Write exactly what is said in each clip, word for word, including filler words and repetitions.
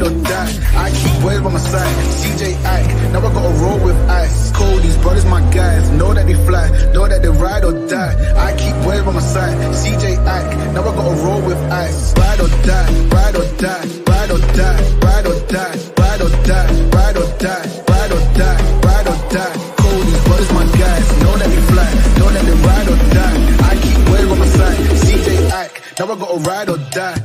know you die. I keep waves by my side. C J I, now I gotta roll with ice. Cold, these brothers my guys. Know that they fly, know that they ride or die. I keep waves by my side. C J I, now I gotta roll with ice. Ride or die, ride or die, ride or die, ride or die, ride or die, ride or die, ride or die, ride or die. Cold, these brothers my guys. Know that they fly, know that they ride or die. I keep waves by my side. C J I, now I gotta ride or die.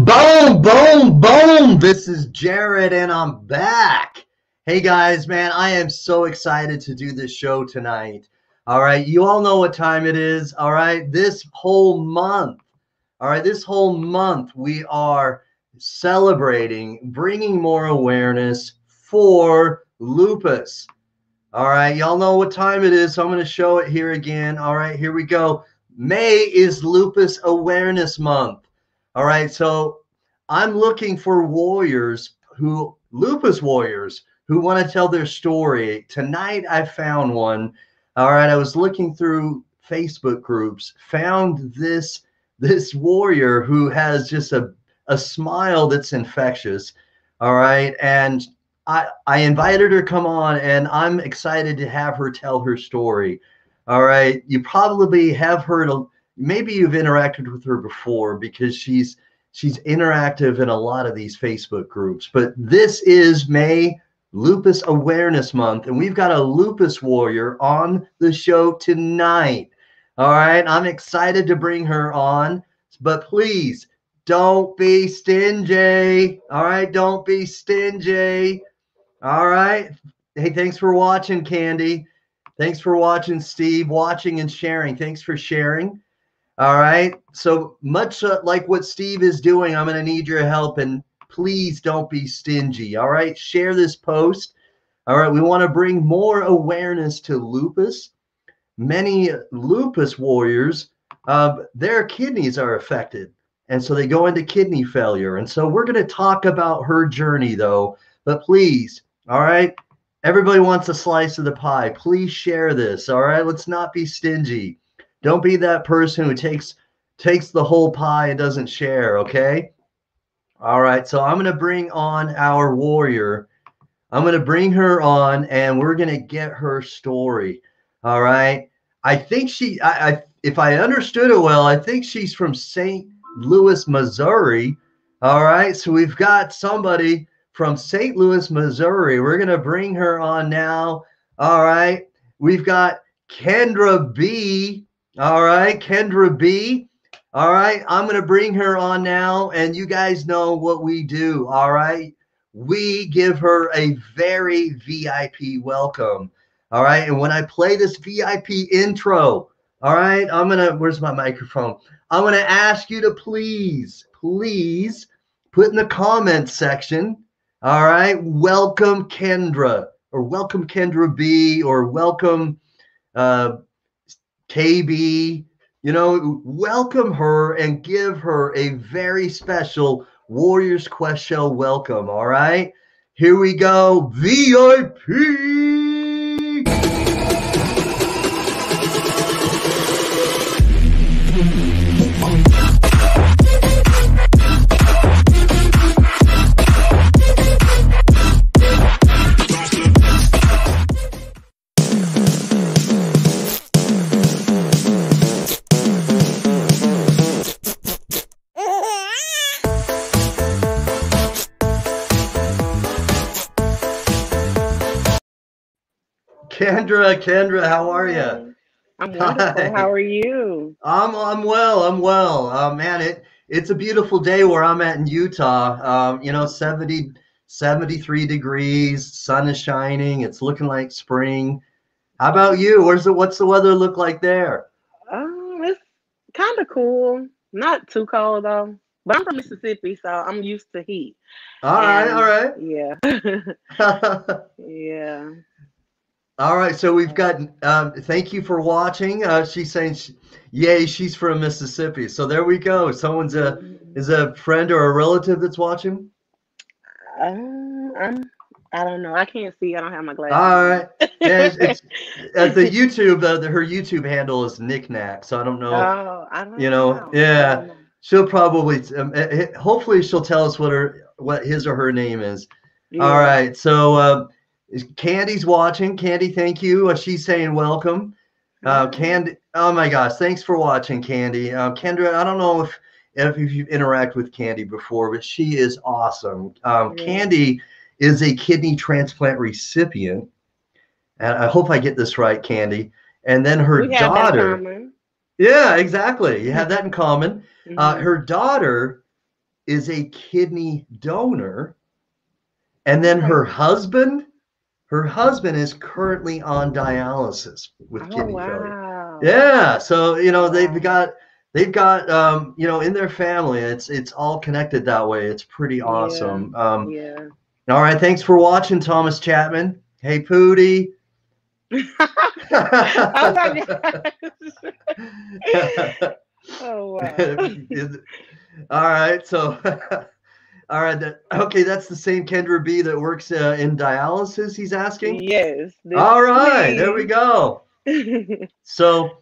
Boom, boom, boom. This is Jared and I'm back. Hey guys, man, I am so excited to do this show tonight. All right, you all know what time it is. All right, this whole month, all right, this whole month we are celebrating, bringing more awareness for lupus. All right, y'all know what time it is, so I'm going to show it here again. All right, here we go. May is Lupus Awareness Month. All right, so I'm looking for warriors who, lupus warriors, who want to tell their story. Tonight I found one. All right, I was looking through Facebook groups, found this, this warrior who has just a, a smile that's infectious. All right, and I, I invited her to come on, and I'm excited to have her tell her story. All right, you probably have heard a maybe you've interacted with her before because she's she's interactive in a lot of these Facebook groups. But this is May Lupus Awareness Month, and we've got a lupus warrior on the show tonight. All right, I'm excited to bring her on, but please don't be stingy. All right, don't be stingy. All right. Hey, thanks for watching, Candy. Thanks for watching, Steve. Watching and sharing. Thanks for sharing. All right, so much like what Steve is doing, I'm going to need your help, and please don't be stingy, all right? Share this post. All right, we want to bring more awareness to lupus. Many lupus warriors, uh, their kidneys are affected, and so they go into kidney failure. And so we're going to talk about her journey, though, but please, all right? Everybody wants a slice of the pie. Please share this, all right? Let's not be stingy. Don't be that person who takes takes the whole pie and doesn't share, okay? All right, so I'm going to bring on our warrior. I'm going to bring her on, and we're going to get her story, all right? I think she, I, I, if I understood it well, I think she's from Saint Louis, Missouri, all right? So we've got somebody from Saint Louis, Missouri. We're going to bring her on now, all right? We've got Kendra Bee. All right, Kendra Bee. All right, I'm going to bring her on now, and you guys know what we do, all right? We give her a very V I P welcome, all right? And when I play this V I P intro, all right, I'm going to, where's my microphone? I'm going to ask you to please, please put in the comments section, all right, welcome Kendra, or welcome Kendra Bee, or welcome, uh, K B, you know, welcome her and give her a very special Warriors Quest Show welcome, all right? Here we go, V I P! Kendra, Kendra, how are you? I'm wonderful. Hi. How are you? I'm I'm well. I'm well. Uh, man, it it's a beautiful day where I'm at in Utah. Um, you know, seventy, seventy-three degrees. Sun is shining. It's looking like spring. How about you? Where's the what's the weather look like there? Um, it's kind of cool. Not too cold though. But I'm from Mississippi, so I'm used to heat. All and, right, all right. Yeah. Yeah. All right, so we've got, um, thank you for watching. Uh, she's saying, she, yay, she's from Mississippi. So there we go. Someone's a, is a friend or a relative that's watching? Um, I'm, I don't know. I can't see. I don't have my glasses. All right. Yeah, it's, it's, at the YouTube, uh, the, her YouTube handle is Knickknack, so I don't know. Oh, I don't you know. know. Yeah. I don't know. She'll probably, um, hopefully she'll tell us what her, what his or her name is. Yeah. All right. So um, Candy's watching. Candy, thank you. Uh, she's saying welcome. Uh, Candy, oh my gosh, thanks for watching, Candy. Uh, Kendra, I don't know if, if you've interacted with Candy before, but she is awesome. Um, yeah. Candy is a kidney transplant recipient. And I hope I get this right, Candy. And then her we have daughter. That common. Yeah, exactly. You have that in common. Uh, her daughter is a kidney donor, and then her husband, her husband is currently on dialysis with oh, kidney wow. failure. Yeah, so you know they've got they've got um, you know in their family, it's it's all connected that way. It's pretty awesome. Yeah. Um, yeah. All right, thanks for watching, Thomas Chapman. Hey, Pootie. Oh my gosh. Oh wow! All right, so all right, that, okay, that's the same Kendra Bee that works uh, in dialysis. He's asking. Yes. All right, there we go. So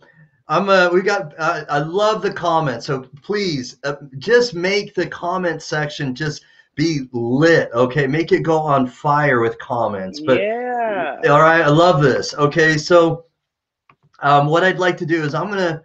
I'm. Uh, we got. Uh, I love the comments. So please, uh, just make the comment section just be lit. Okay, make it go on fire with comments. But yeah. All right, I love this. Okay, so um, what I'd like to do is I'm gonna.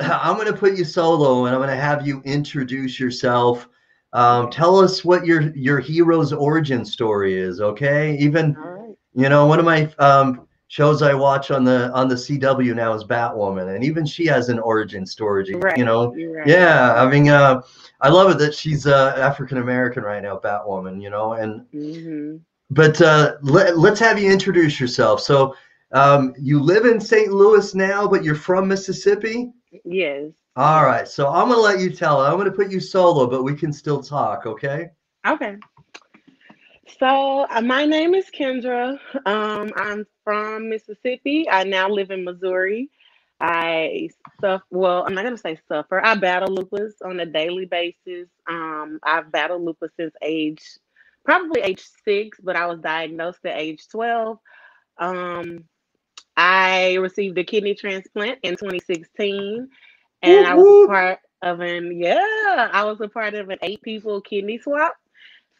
I'm going to put you solo, and I'm going to have you introduce yourself. Um, tell us what your your hero's origin story is, okay? Even, right. you know, one of my um, shows I watch on the on the C W now is Batwoman, and even she has an origin story. Right. You know, right. yeah. I mean, uh, I love it that she's uh, African American right now, Batwoman. You know, and mm-hmm. but uh, let, let's have you introduce yourself. So um, you live in Saint Louis now, but you're from Mississippi. Yes. All right. So I'm going to let you tell. I'm going to put you solo, but we can still talk. Okay. Okay. So uh, my name is Kendra. Um, I'm from Mississippi. I now live in Missouri. I suffer. Well, I'm not going to say suffer. I battle lupus on a daily basis. Um, I've battled lupus since age, probably age six, but I was diagnosed at age twelve. Um, I received a kidney transplant in twenty sixteen, and whoop, I was a part of an, yeah, I was a part of an eight people kidney swap.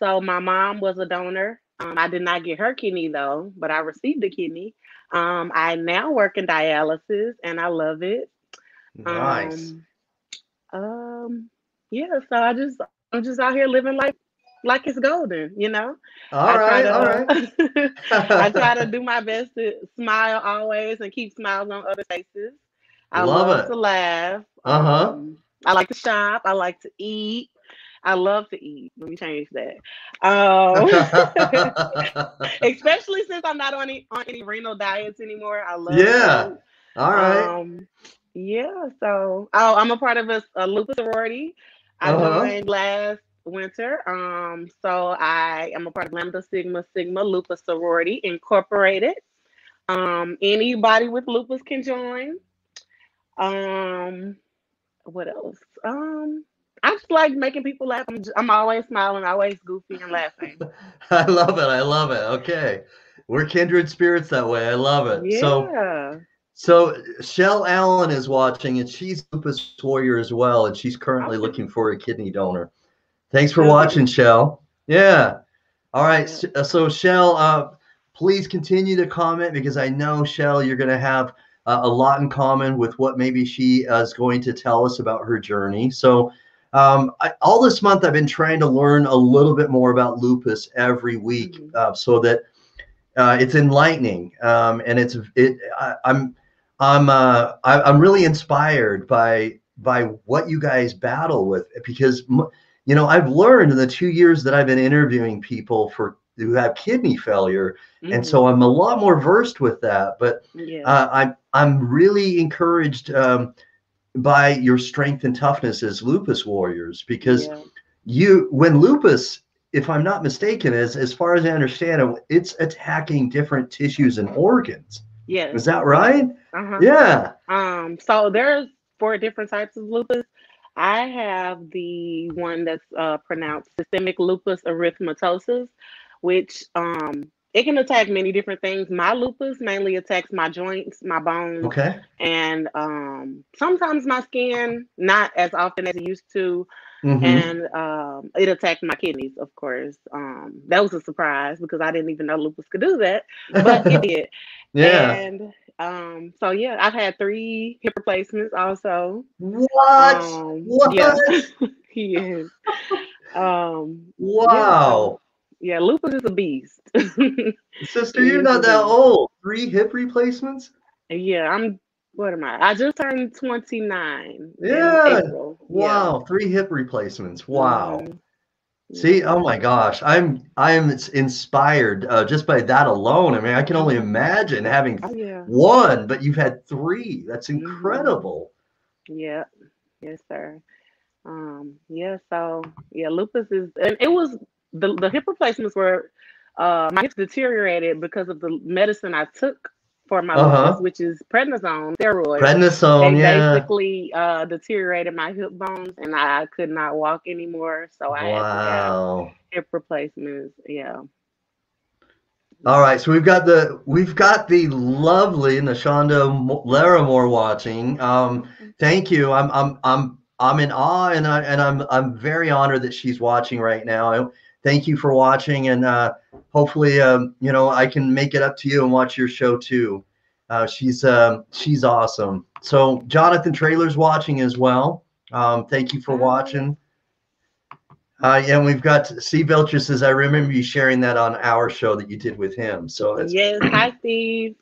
So my mom was a donor. Um, I did not get her kidney though, but I received a kidney. Um, I now work in dialysis and I love it. Nice. Um, um, yeah, so I just, I'm just out here living life like it's golden, you know? All I right, to, all right. I try to do my best to smile always and keep smiles on other faces. I love, love it. to laugh. Uh-huh. Um, I like to shop. I like to eat. I love to eat. Let me change that. Um, especially since I'm not on any, on any renal diets anymore. I love Yeah. Food. All right. Um, yeah, so oh, I'm a part of a, a lupus sorority. I uh-huh. joined last winter. Um, so I am a part of Lambda Sigma Sigma Lupus Sorority Incorporated. Um, anybody with lupus can join. Um, what else? Um, I just like making people laugh. I'm, just, I'm always smiling, always goofy and laughing. I love it. I love it. Okay. We're kindred spirits that way. I love it. Yeah. So, so Shell Allen is watching, and she's a lupus warrior as well, and she's currently looking for a kidney donor. Thanks for watching, Shell. Yeah. All right. So, so Shell, uh, please continue to comment because I know, Shell, you're going to have uh, a lot in common with what maybe she uh, is going to tell us about her journey. So um, I, all this month I've been trying to learn a little bit more about lupus every week uh, so that Uh, it's enlightening, um, and it's it. I, I'm I'm uh, I, I'm really inspired by by what you guys battle with, because you know I've learned in the two years that I've been interviewing people for who have kidney failure, mm-hmm. and so I'm a lot more versed with that. But yeah. uh, I'm I'm really encouraged um, by your strength and toughness as lupus warriors, because yeah. you when lupus, if I'm not mistaken, as, as far as I understand it, it's attacking different tissues and organs. Yes. Is that right? Uh-huh. Yeah. Um, so there's four different types of lupus. I have the one that's uh, pronounced systemic lupus erythematosus, which um, it can attack many different things. My lupus mainly attacks my joints, my bones, okay. and um, sometimes my skin, not as often as it used to. Mm-hmm. And um, it attacked my kidneys, of course. Um, that was a surprise because I didn't even know lupus could do that, but it did. Yeah. And um, so, yeah, I've had three hip replacements also. What? Um, what? Yeah. Yes. Um, wow. Yeah. Yeah, lupus is a beast. Sister, you're not that old. Three hip replacements? Yeah, I'm. What am I? I just turned twenty-nine. Yeah. Wow. Yeah. Three hip replacements. Wow. Mm-hmm. See, oh my gosh. I'm, I'm inspired uh, just by that alone. I mean, I can only imagine having oh, yeah. one, but you've had three. That's incredible. Mm-hmm. Yeah. Yes, sir. Um, yeah. So yeah, lupus is, and it was the, the hip replacements were, uh, my hips deteriorated because of the medicine I took for my uh-huh. lupus, which is prednisone, steroids. Prednisone, they yeah. basically uh, deteriorated my hip bones, and I could not walk anymore. So I wow. had to have hip replacements. Yeah. All right, so we've got the we've got the lovely Nashonda Larimore watching. Um, thank you. I'm I'm I'm I'm in awe, and I and I'm I'm very honored that she's watching right now. Thank you for watching, and uh, hopefully, um, you know, I can make it up to you and watch your show too. Uh, she's uh, she's awesome. So Jonathan Traylor's watching as well. Um, thank you for watching. Uh, and we've got Steve Belcher says, I remember you sharing that on our show that you did with him. So that's yes, hi Steve.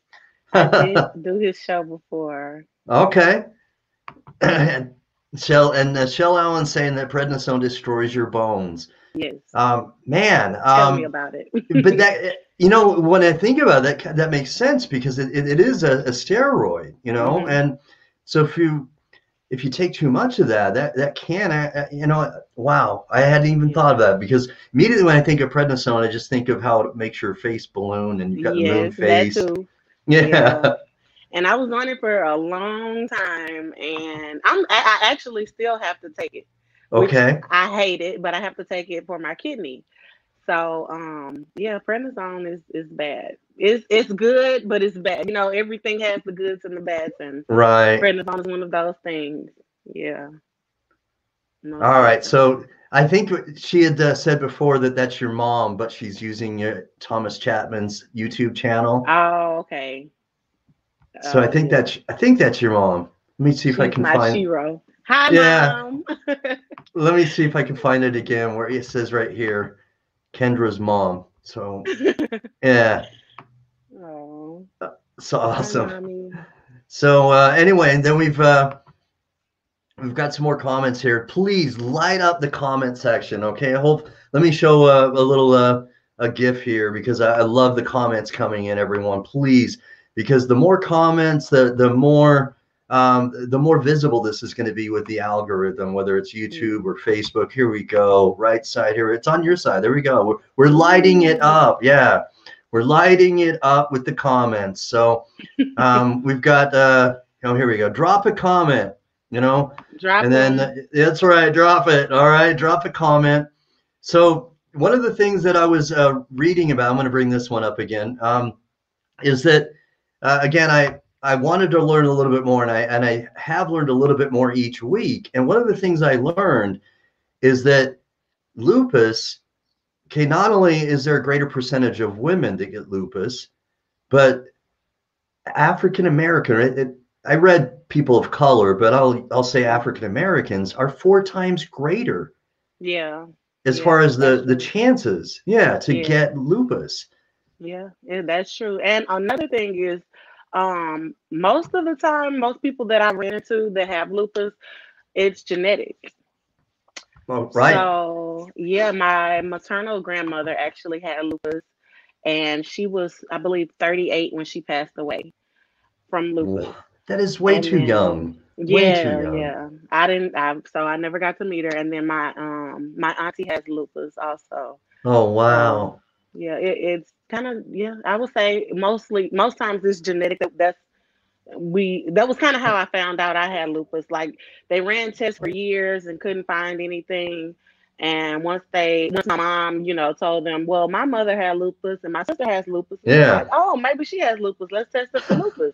I did do his show before. Okay. Shell and uh, Shell Allen saying that prednisone destroys your bones. Yes. Um, man. Um, Tell me about it. But that, you know, when I think about that, that makes sense because it, it, it is a, a steroid, you know, mm-hmm. and so if you if you take too much of that, that that can, uh, you know, wow, I hadn't even yeah. thought of that, because immediately when I think of prednisone, I just think of how it makes your face balloon and you got yes, the moon face. That too. Yeah. yeah. And I was on it for a long time, and I'm I, I actually still have to take it. Okay. I hate it, but I have to take it for my kidney. So, um, yeah, prednisone is is bad. It's it's good, but it's bad. You know, everything has the goods and the bads, and right. prednisone is one of those things. Yeah. No All problem. Right. So I think she had uh, said before that that's your mom, but she's using uh, Thomas Chapman's YouTube channel. Oh, okay. So um, I think that's I think that's your mom. Let me see if I can my find. Shiro. Hi, yeah. Mom. Let me see if I can find it again where it says right here, Kendra's mom. So, yeah. Oh. So awesome. Hi, mommy. So uh, anyway, and then we've uh, we've got some more comments here. Please light up the comment section, okay? I hope. Let me show uh, a little uh, a GIF here because I, I love the comments coming in. Everyone, please, because the more comments, the the more. Um, the more visible this is going to be with the algorithm, whether it's YouTube or Facebook. Here we go. Right side here. It's on your side. There we go. We're, we're lighting it up. Yeah. We're lighting it up with the comments. So um, we've got, uh, you know, here we go. Drop a comment, you know, drop and then it. That's right. Drop it. All right. Drop a comment. So one of the things that I was uh, reading about, I'm going to bring this one up again, um, is that, uh, again, I, I wanted to learn a little bit more, and I and I have learned a little bit more each week. And one of the things I learned is that lupus, okay, not only is there a greater percentage of women that get lupus, but African American. It, it, I read people of color, but I'll I'll say African Americans are four times greater. Yeah. As yeah. far as the the chances, yeah, to yeah. get lupus. yeah, yeah, that's true. And another thing is, um, most of the time, most people that I ran into that have lupus, it's genetic. Well, right. So yeah, my maternal grandmother actually had lupus, and she was, I believe, thirty-eight when she passed away from lupus. That is way and too then, young. Way yeah, too young. yeah. I didn't. I, so I never got to meet her. And then my um my auntie has lupus also. Oh wow. Um, yeah, it, it's kind of yeah. I would say mostly most times it's genetic. That's we that was kind of how I found out I had lupus. Like they ran tests for years and couldn't find anything. And once they, once my mom, you know, told them, well, my mother had lupus and my sister has lupus. And yeah. Like, oh, maybe she has lupus. Let's test her for lupus.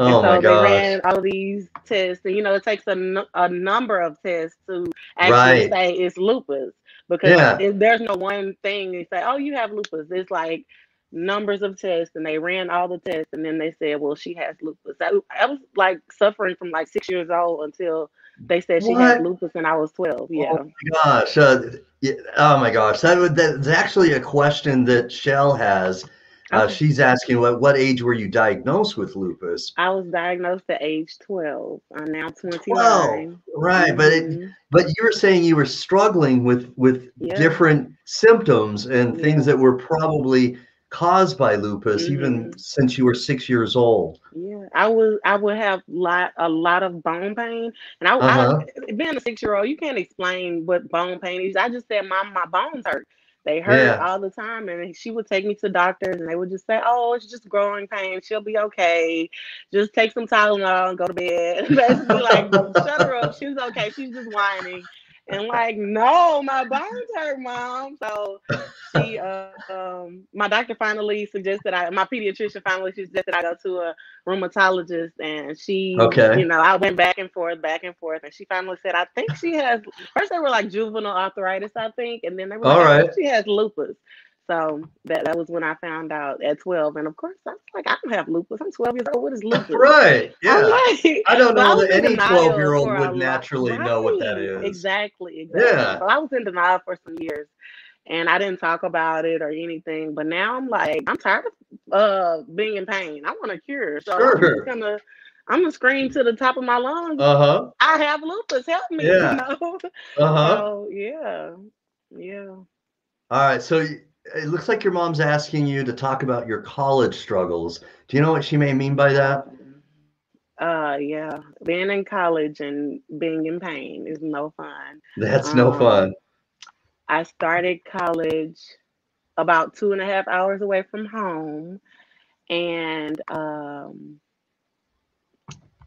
oh and so my gosh. They ran all these tests, and you know, it takes a, a number of tests to actually right. say it's lupus, because yeah. it, there's no one thing. They say, oh, you have lupus. It's like numbers of tests, and they ran all the tests, and then they said, well, she has lupus. I, I was like suffering from like six years old until they said she what? had lupus, and I was twelve. Yeah. Oh my gosh. Uh, yeah, oh my gosh. That would, that's actually a question that Shell has. Uh, okay. She's asking, what what age were you diagnosed with lupus? I was diagnosed at age twelve. I'm now twenty-nine. Wow. Right, mm-hmm. but it, but you were saying you were struggling with with yeah. different symptoms and yeah. things that were probably caused by lupus, mm-hmm. even since you were six years old. Yeah, I was. I would have lot a lot of bone pain, and I, uh-huh. I being a six-year-old, you can't explain what bone pain is. I just said, "Mom, my bones hurt. They hurt yeah. all the time." And she would take me to doctors, and they would just say, "Oh, it's just growing pain. She'll be okay. Just take some Tylenol and go to bed." Basically, like, shut her up. She's okay. She's just whining. And like, no, my bones hurt, Mom. So she, uh, um, my doctor finally suggested I, my pediatrician finally suggested I go to a rheumatologist, and she, okay. you know, I went back and forth, back and forth, and she finally said, I think she has, first they were like juvenile arthritis, I think, and then they were like, all right. I think she has lupus. So that, that was when I found out at twelve. And of course, I was like, I don't have lupus. I'm twelve years old. What is lupus? Right. Yeah. Like, I don't know so that any twelve-year-old would naturally right. know what that is. Exactly. Exactly. Yeah. So I was in denial for some years, and I didn't talk about it or anything. But now I'm like, I'm tired of uh, being in pain. I want a cure. So sure. I'm just going to I'm gonna scream to the top of my lungs. Uh-huh. I have lupus. Help me. Yeah. You know? Uh-huh. So, yeah. Yeah. All right. So it looks like your mom's asking you to talk about your college struggles. Do you know what she may mean by that? Uh, yeah. Being in college and being in pain is no fun. That's um, no fun. I started college about two and a half hours away from home. And um,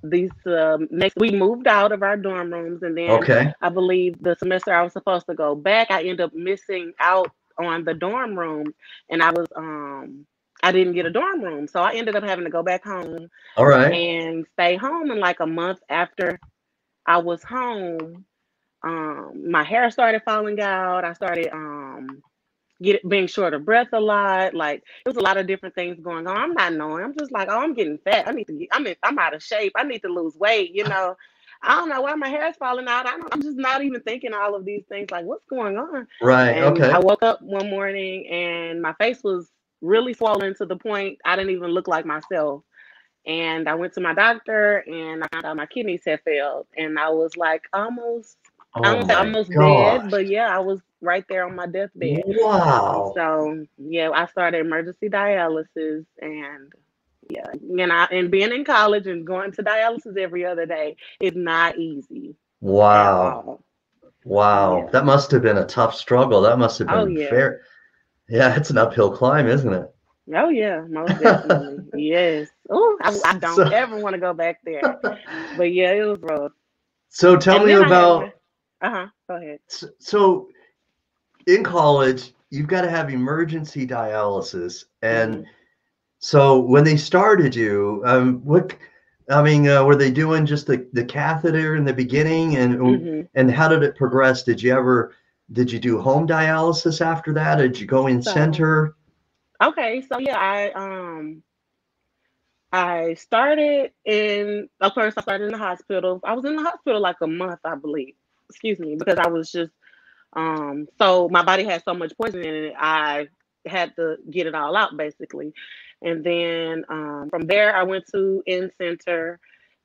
these uh, next, we moved out of our dorm rooms. And then okay. I believe the semester I was supposed to go back, I ended up missing out on the dorm room, and I was um I didn't get a dorm room, so I ended up having to go back home. All right. And stay home. And like a month after I was home, um my hair started falling out. I started um get being short of breath a lot. Like it was a lot of different things going on. I'm not knowing. I'm just like, oh, I'm getting fat. I need to get, I'm in, I'm out of shape. I need to lose weight, you know. I don't know why my hair's falling out. I don't, I'm just not even thinking all of these things. Like, what's going on? Right. And okay. I woke up one morning and my face was really swollen to the point I didn't even look like myself. And I went to my doctor, and I found out my kidneys had failed. And I was like almost, oh I was almost gosh. dead. But yeah, I was right there on my deathbed. Wow. So yeah, I started emergency dialysis, and yeah, and I and being in college and going to dialysis every other day is not easy. Wow, wow, yeah. That must have been a tough struggle. That must have been oh, yeah. fair. Yeah, it's an uphill climb, isn't it? Oh yeah, most definitely. Yes. Oh, I, I don't so, ever want to go back there. But yeah, it was rough. So tell and me about. Uh huh. Go ahead. So, so, in college, you've got to have emergency dialysis and. Mm-hmm. So when they started you, um, what, I mean, uh, were they doing just the, the catheter in the beginning, and mm-hmm. and how did it progress? Did you ever, did you do home dialysis after that? Did you go in so, center? Okay, so yeah, I um, I started in, of course, I started in the hospital. I was in the hospital like a month, I believe. Excuse me, because I was just um, so my body had so much poison in it. I had to get it all out, basically. And then um, from there, I went to in-center,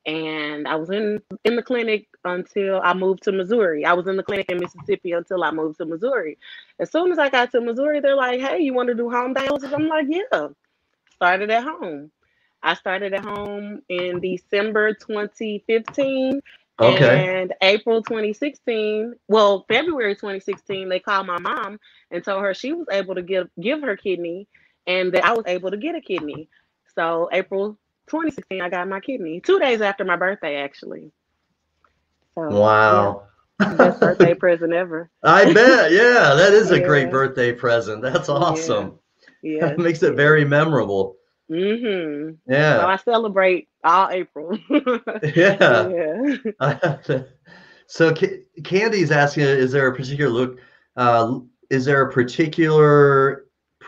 and I was in, in the clinic until I moved to Missouri. I was in the clinic in Mississippi until I moved to Missouri. As soon as I got to Missouri, they're like, hey, you want to do home dialysis? I'm like, yeah. Started at home. I started at home in December twenty fifteen. Okay. And April twenty sixteen, well, February twenty sixteen, they called my mom and told her she was able to give, give her kidney and that I was able to get a kidney. So April twenty sixteen, I got my kidney, two days after my birthday, actually. So, wow. Yeah, best birthday present ever. I bet. Yeah, that is yeah. a great birthday present. That's awesome. Yeah. Yes. That makes it very memorable. Mm-hmm. Yeah. So I celebrate all April. yeah. yeah. Uh, so C Candy's asking, is there a particular look? Uh, is there a particular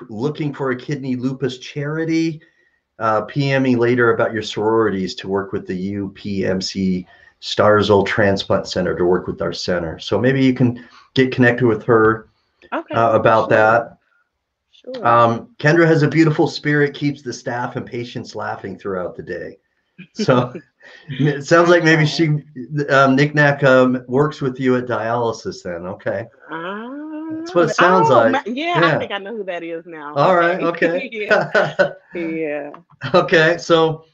looking for a kidney lupus charity? Uh, P M me later about your sororities to work with the U P M C Starzl Transplant Center to work with our center. So maybe you can get connected with her okay. uh, about sure. that. Sure. Um, Kendra has a beautiful spirit, keeps the staff and patients laughing throughout the day. So it sounds like maybe she, um, Nick Nack, um, works with you at dialysis then. Okay. Um, That's what it sounds oh, like. My, yeah, yeah, I think I know who that is now. All right. Okay. yeah. yeah. Okay. So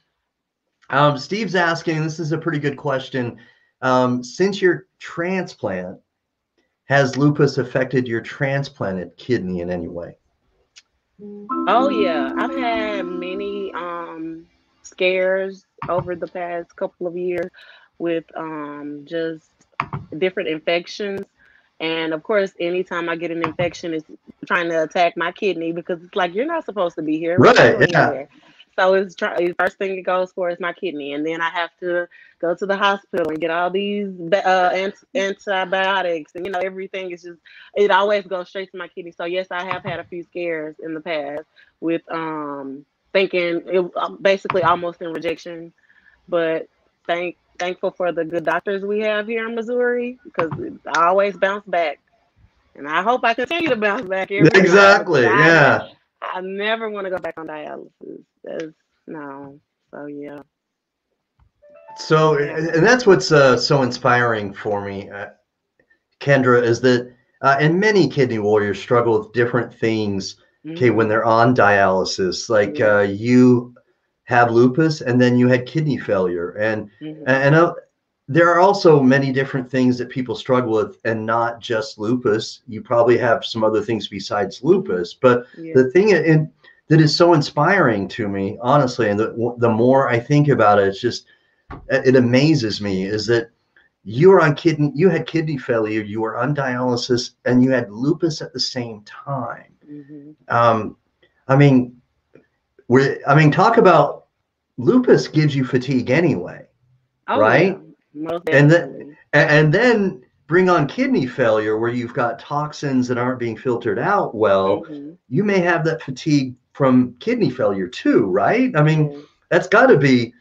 um, Steve's asking, this is a pretty good question. Um, since your transplant, has lupus affected your transplanted kidney in any way? Oh yeah, I've had many um scares over the past couple of years with um just different infections. And of course, anytime I get an infection, it's trying to attack my kidney because it's like, you're not supposed to be here, right? Yeah. Here. So it's the first thing it goes for is my kidney. And then I have to go to the hospital and get all these uh, ant antibiotics. And, you know, everything is just, it always goes straight to my kidney. So, yes, I have had a few scares in the past with um, thinking it basically almost in rejection. But thank thankful for the good doctors we have here in Missouri, because I always bounce back. And I hope I continue to bounce back. Every exactly. Time. Yeah. I never want to go back on dialysis. That's, no. So, yeah. So, and that's what's uh, so inspiring for me, uh, Kendra, is that, uh, and many kidney warriors struggle with different things, okay, mm-hmm. when they're on dialysis. Like mm-hmm. uh, you have lupus and then you had kidney failure. And, mm-hmm. and uh, there are also many different things that people struggle with, and not just lupus. You probably have some other things besides lupus, but yeah. the thing in, that is so inspiring to me, honestly, and the, the more I think about it, it's just, it amazes me, is that you were on kidney, you had kidney failure, you were on dialysis, and you had lupus at the same time. Mm-hmm. um, I mean, we're, I mean, talk about lupus gives you fatigue anyway, oh, right? Yeah. And then, and then bring on kidney failure where you've got toxins that aren't being filtered out well. Mm-hmm. You may have that fatigue from kidney failure too, right? I mean, mm-hmm. that's got to be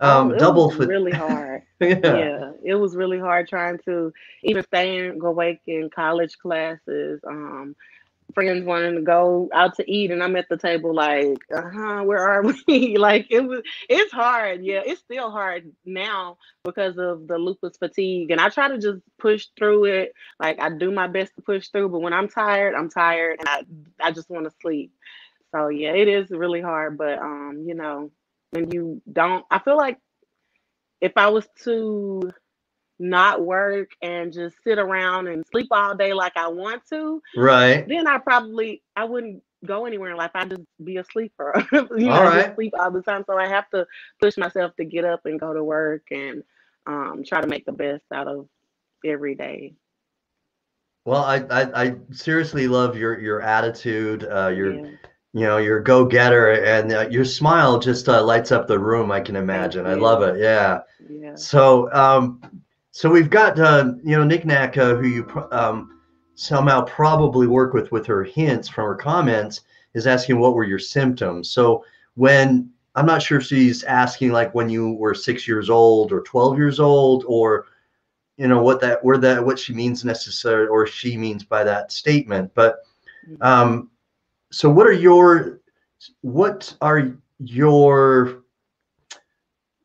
um, oh, double fatigue. Really hard. yeah. yeah, it was really hard trying to even stay and go awake in college classes. Um, friends wanting to go out to eat, and I'm at the table like, uh-huh, where are we? Like, it was, it's hard. Yeah, it's still hard now because of the lupus fatigue, and I try to just push through it. Like, I do my best to push through, but when I'm tired, I'm tired, and I, I just want to sleep. So yeah, it is really hard, but um, you know, when you don't, I feel like if I was to not work and just sit around and sleep all day like I want to, right? Then I probably I wouldn't go anywhere in life. I'd just be a sleeper. you all know, right. I just sleep all the time. So I have to push myself to get up and go to work and um, try to make the best out of every day. Well, I I, I seriously love your your attitude. Uh, your yeah. you know your go getter, and uh, your smile just uh, lights up the room. I can imagine. Yeah. I love it. Yeah. Yeah. So. Um, So we've got, uh, you know, Nick Nack, uh, who you pr um, somehow probably work with with her hints from her comments, is asking what were your symptoms. So when, I'm not sure if she's asking like when you were six years old or twelve years old, or, you know, what that, where that, what she means necessarily, or she means by that statement. But um, so what are your, what are your,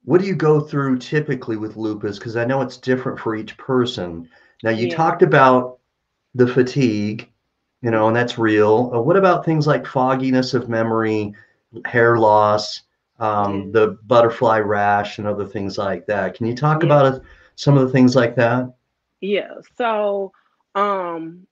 what do you go through typically with lupus? Because I know it's different for each person. Now you yeah. talked about the fatigue, you know, and that's real. Uh, what about things like fogginess of memory, hair loss, um, the butterfly rash and other things like that? Can you talk yeah. about uh, some of the things like that? Yeah. So um,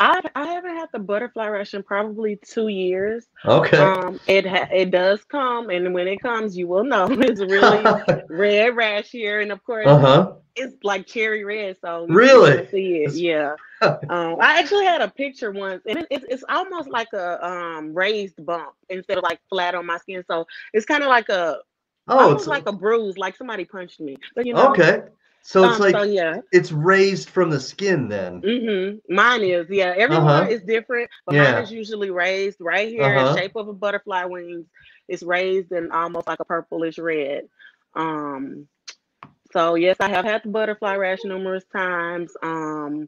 I, I haven't had the butterfly rash in probably two years. Okay. Um, it ha it does come, and when it comes, you will know it's really red rash here, and of course, uh-huh. it's like cherry red. So you really can see it, yeah. um, I actually had a picture once, and it, it, it's almost like a um raised bump instead of like flat on my skin. So it's kind of like a oh, it's like a bruise, like somebody punched me. So, you know, okay. So it's um, like, so, yeah. it's raised from the skin then. Mm-hmm. Mine is, yeah. Everyone uh -huh. is different, but yeah. mine is usually raised right here uh -huh. in shape of a butterfly wings. It's raised in almost like a purplish red. Um, so yes, I have had the butterfly rash numerous times. Um,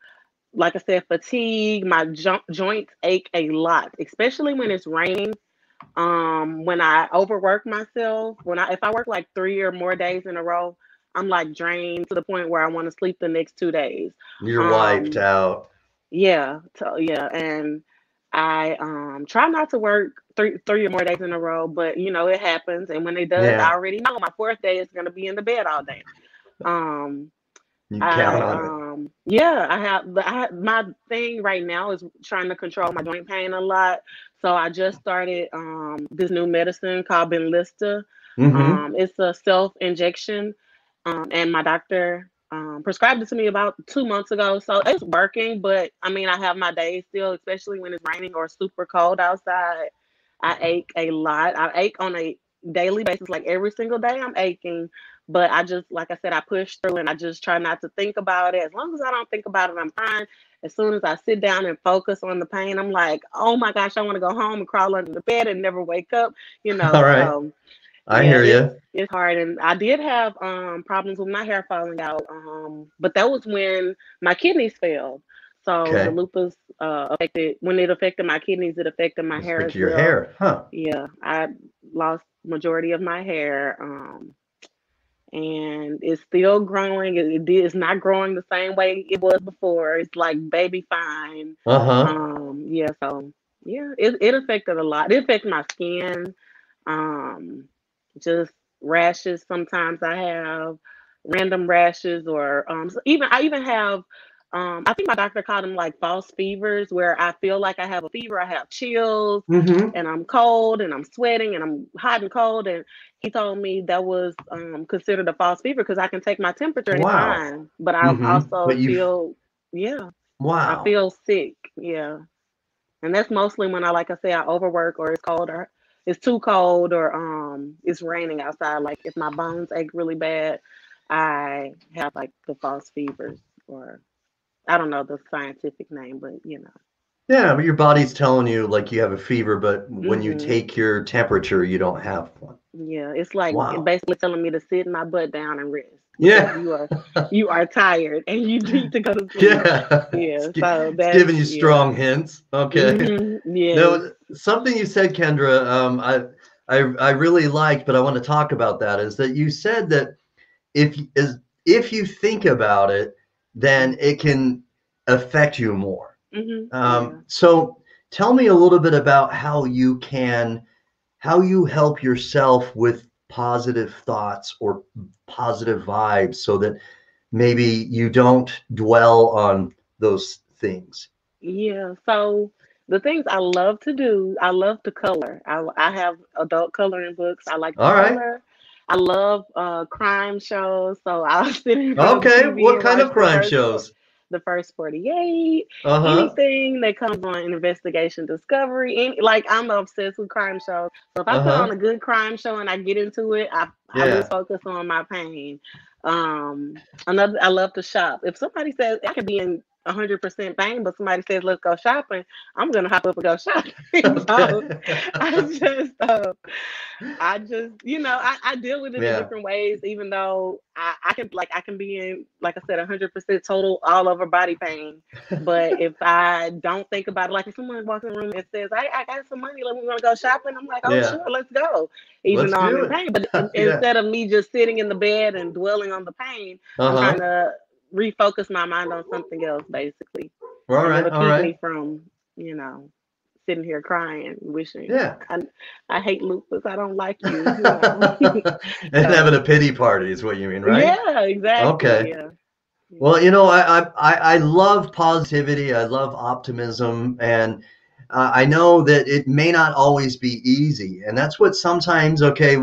like I said, fatigue, my jo joints ache a lot, especially when it's raining. Um, when I overwork myself, when I, if I work like three or more days in a row, I'm like drained to the point where I want to sleep the next two days. You're um, wiped out. Yeah. So, yeah. And I um, try not to work three, three or more days in a row, but you know, it happens. And when it does, yeah. I already know my fourth day is going to be in the bed all day. Um, you count I, on um, it. Yeah. I have, I have, my thing right now is trying to control my joint pain a lot. So I just started um, this new medicine called Benlista. Mm-hmm. um, it's a self-injection. Um, and my doctor um, prescribed it to me about two months ago. So it's working, but I mean, I have my days still, especially when it's raining or super cold outside. I ache a lot. I ache on a daily basis, like every single day I'm aching. But I just, like I said, I push through and I just try not to think about it. As long as I don't think about it, I'm fine. As soon as I sit down and focus on the pain, I'm like, oh my gosh, I want to go home and crawl under the bed and never wake up, you know. All right. So, I yeah, hear you. It's, it's hard. And I did have um, problems with my hair falling out, um, but that was when my kidneys failed. So okay. the lupus uh, affected, when it affected my kidneys, it affected my it's hair as your well. hair, huh? Yeah. I lost majority of my hair um, and it's still growing. It, it did, it's not growing the same way it was before. It's like baby fine. Uh-huh. Um, yeah. So yeah, it, it affected a lot. It affected my skin. Um, just rashes. Sometimes I have random rashes, or um, even I even have, um, I think my doctor called them like false fevers, where I feel like I have a fever, I have chills, mm-hmm. and I'm cold, and I'm sweating, and I'm hot and cold. And he told me that was um, considered a false fever because I can take my temperature wow. anytime, but I mm-hmm. also but feel, yeah, wow, I feel sick, yeah, and that's mostly when I, like I say, I overwork or it's cold or it's too cold, or um, it's raining outside. Like if my bones ache really bad, I have like the false fevers, or I don't know the scientific name, but you know. Yeah, but your body's telling you like you have a fever, but mm-hmm. when you take your temperature, you don't have one. Yeah, it's like wow. basically telling me to sit my butt down and rest. Yeah, you are you are tired and you need to go to sleep. Yeah, yeah. So that's giving you strong yeah. hints. Okay. Mm-hmm. Yeah. No, something you said, Kendra, um, I, I I really liked, but I want to talk about that. Is that you said that if is if you think about it, then it can affect you more. Mm-hmm. um, yeah. So tell me a little bit about how you can how you help yourself with positive thoughts or positive vibes so that maybe you don't dwell on those things. Yeah. So the things I love to do, I love to color. I, I have adult coloring books. I like to All right. color. I love uh, crime shows. So I'll sit in front Okay. of T V what kind of crime shows? The First forty-eight, uh-huh. anything that comes on investigation discovery. Any, like I'm obsessed with crime shows. So if I uh-huh. put on a good crime show and I get into it, I, yeah. I just focus on my pain. Um, another, I love to shop. If somebody says I could be in one hundred percent bang, but somebody says, let's go shopping, I'm going to hop up and go shopping. So I just, uh, I just, you know, I, I deal with it yeah. in different ways, even though I, I can, like, I can be in, like I said, one hundred percent total all over body pain. But if I don't think about it, like if someone walks in the room and says, I, I got some money, let me want to go shopping, I'm like, oh, yeah. sure, let's go. Even let's though I'm in it. pain. But yeah. instead of me just sitting in the bed and dwelling on the pain, uh-huh. I'm trying to refocus my mind on something else, basically. All right, all right. me from, you know, sitting here crying, wishing. Yeah. I, I hate lupus. I don't like you. you know? And so, having a pity party is what you mean, right? Yeah, exactly. Okay. Yeah. Well, you know, I I I love positivity. I love optimism, and uh, I know that it may not always be easy, and that's what sometimes okay,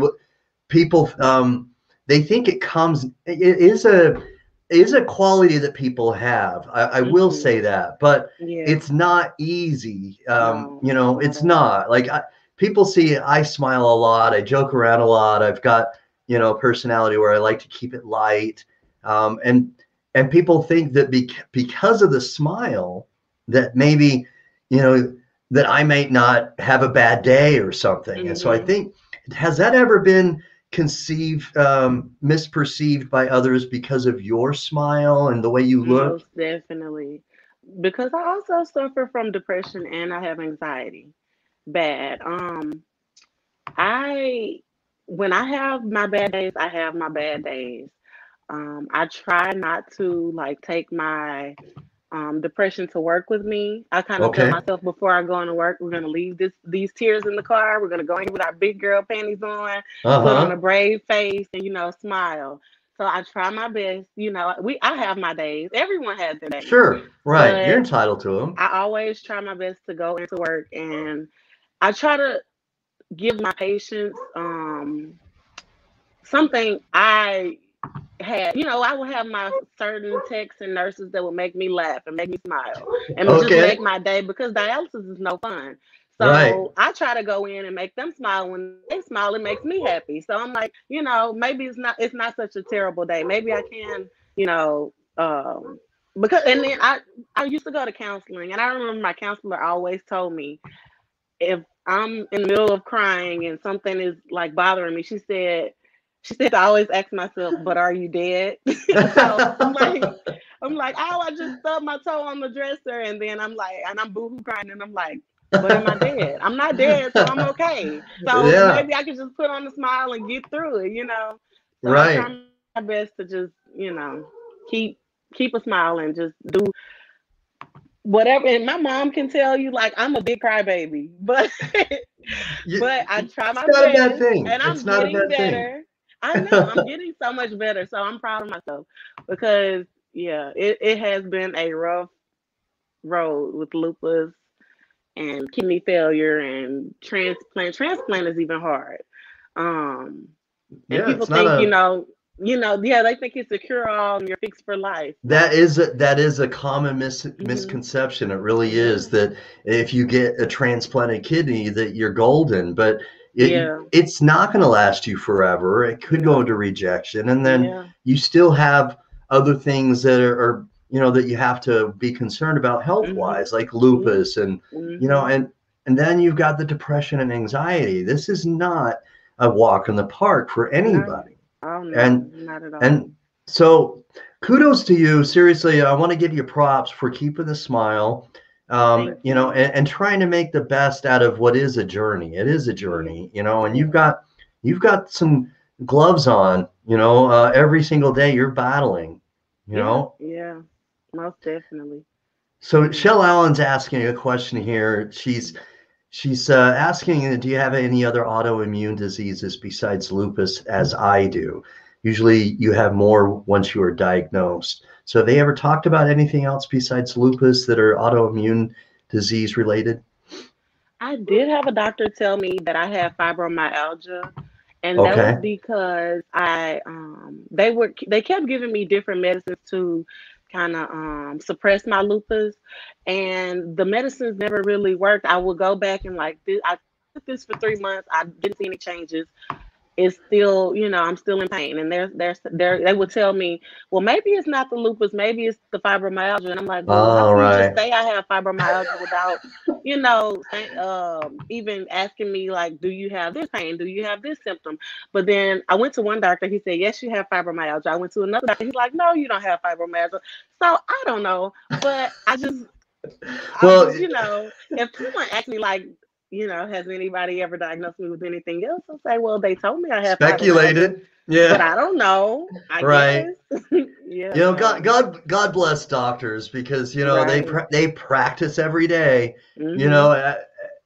people um they think it comes. It is a is a quality that people have. I, I mm-hmm. will say that, but yeah. it's not easy. Um, no. You know, it's not like I, people see, I smile a lot. I joke around a lot. I've got, you know, personality where I like to keep it light. Um, and, and people think that be, because of the smile that maybe, you know, that I may not have a bad day or something. Mm-hmm. And so I think, has that ever been conceived, um, misperceived by others because of your smile and the way you look? Most definitely. Because I also suffer from depression and I have anxiety bad. Um, I, when I have my bad days, I have my bad days. Um, I try not to like take my um, depression to work with me. I kind of okay. tell myself before I go into work, we're going to leave this, these tears in the car. We're going to go in with our big girl panties on, uh-huh. put on a brave face and, you know, smile. So I try my best, you know, we, I have my days. Everyone has their days. Sure. Right. But you're entitled to them. I always try my best to go into work, and I try to give my patients, um, something I had, you know, I would have my certain texts and nurses that would make me laugh and make me smile and okay. just make my day, because dialysis is no fun. So right. I try to go in and make them smile. When they smile, it makes me happy. So I'm like, you know, maybe it's not, it's not such a terrible day. Maybe I can, you know, um, because, and then I, I used to go to counseling, and I remember my counselor always told me, if I'm in the middle of crying and something is like bothering me, she said, She said, I always ask myself, but are you dead? So I'm like, I'm like, oh, I just stubbed my toe on the dresser. And then I'm like, and I'm boohoo crying. And I'm like, but am I dead? I'm not dead, so I'm okay. So yeah. maybe I can just put on a smile and get through it, you know? So right. I try my best to just, you know, keep, keep a smile and just do whatever. And my mom can tell you, like, I'm a big crybaby, but, you, but I try my best. It's not a bad thing. And I'm getting better. I know, I'm getting so much better, so I'm proud of myself, because yeah, it, it has been a rough road with lupus and kidney failure and transplant. Transplant is even hard. Um, and yeah, people think, a, you know, you know, yeah, they think it's a cure-all and you're fixed for life. That is a, that is a common mis mm-hmm. misconception. It really is, that if you get a transplanted kidney that you're golden, but It, yeah. it's not going to last you forever. It could go into rejection, and then yeah. you still have other things that are, are, you know, that you have to be concerned about health-wise, mm-hmm. like lupus, and mm-hmm. you know, and and then you've got the depression and anxiety. This is not a walk in the park for anybody. Oh, no, and not at all. And so, kudos to you. Seriously, I want to give you props for keeping the smile. Um, you know, and, and trying to make the best out of what is a journey. It is a journey, you know, and you've got, you've got some gloves on, you know, uh, every single day you're battling, you yeah, know? Yeah, most definitely. So Shell Allen's asking a question here. She's, she's uh, asking, do you have any other autoimmune diseases besides lupus, as I do? Usually you have more once you are diagnosed. So have they ever talked about anything else besides lupus that are autoimmune disease related? I did have a doctor tell me that I have fibromyalgia, and okay. that was because I um, they were they kept giving me different medicines to kind of um, suppress my lupus, and the medicines never really worked. I would go back and like, I took this for three months. I didn't see any changes. is still, you know, I'm still in pain. And they're, they're, they're, they would tell me, well, maybe it's not the lupus, maybe it's the fibromyalgia. And I'm like, well, how can you just say I have fibromyalgia without, you know, um, even asking me, like, do you have this pain? Do you have this symptom? But then I went to one doctor. He said, yes, you have fibromyalgia. I went to another doctor. He's like, no, you don't have fibromyalgia. So I don't know. But I just, well, I was, you know, if someone asked me, like, you know, has anybody ever diagnosed me with anything else? I'll say, well, they told me I have speculated. Yeah. But I don't know. I right. guess. Yeah. You know, God, God, God bless doctors, because, you know, right. they, pra they practice every day, mm-hmm. you know,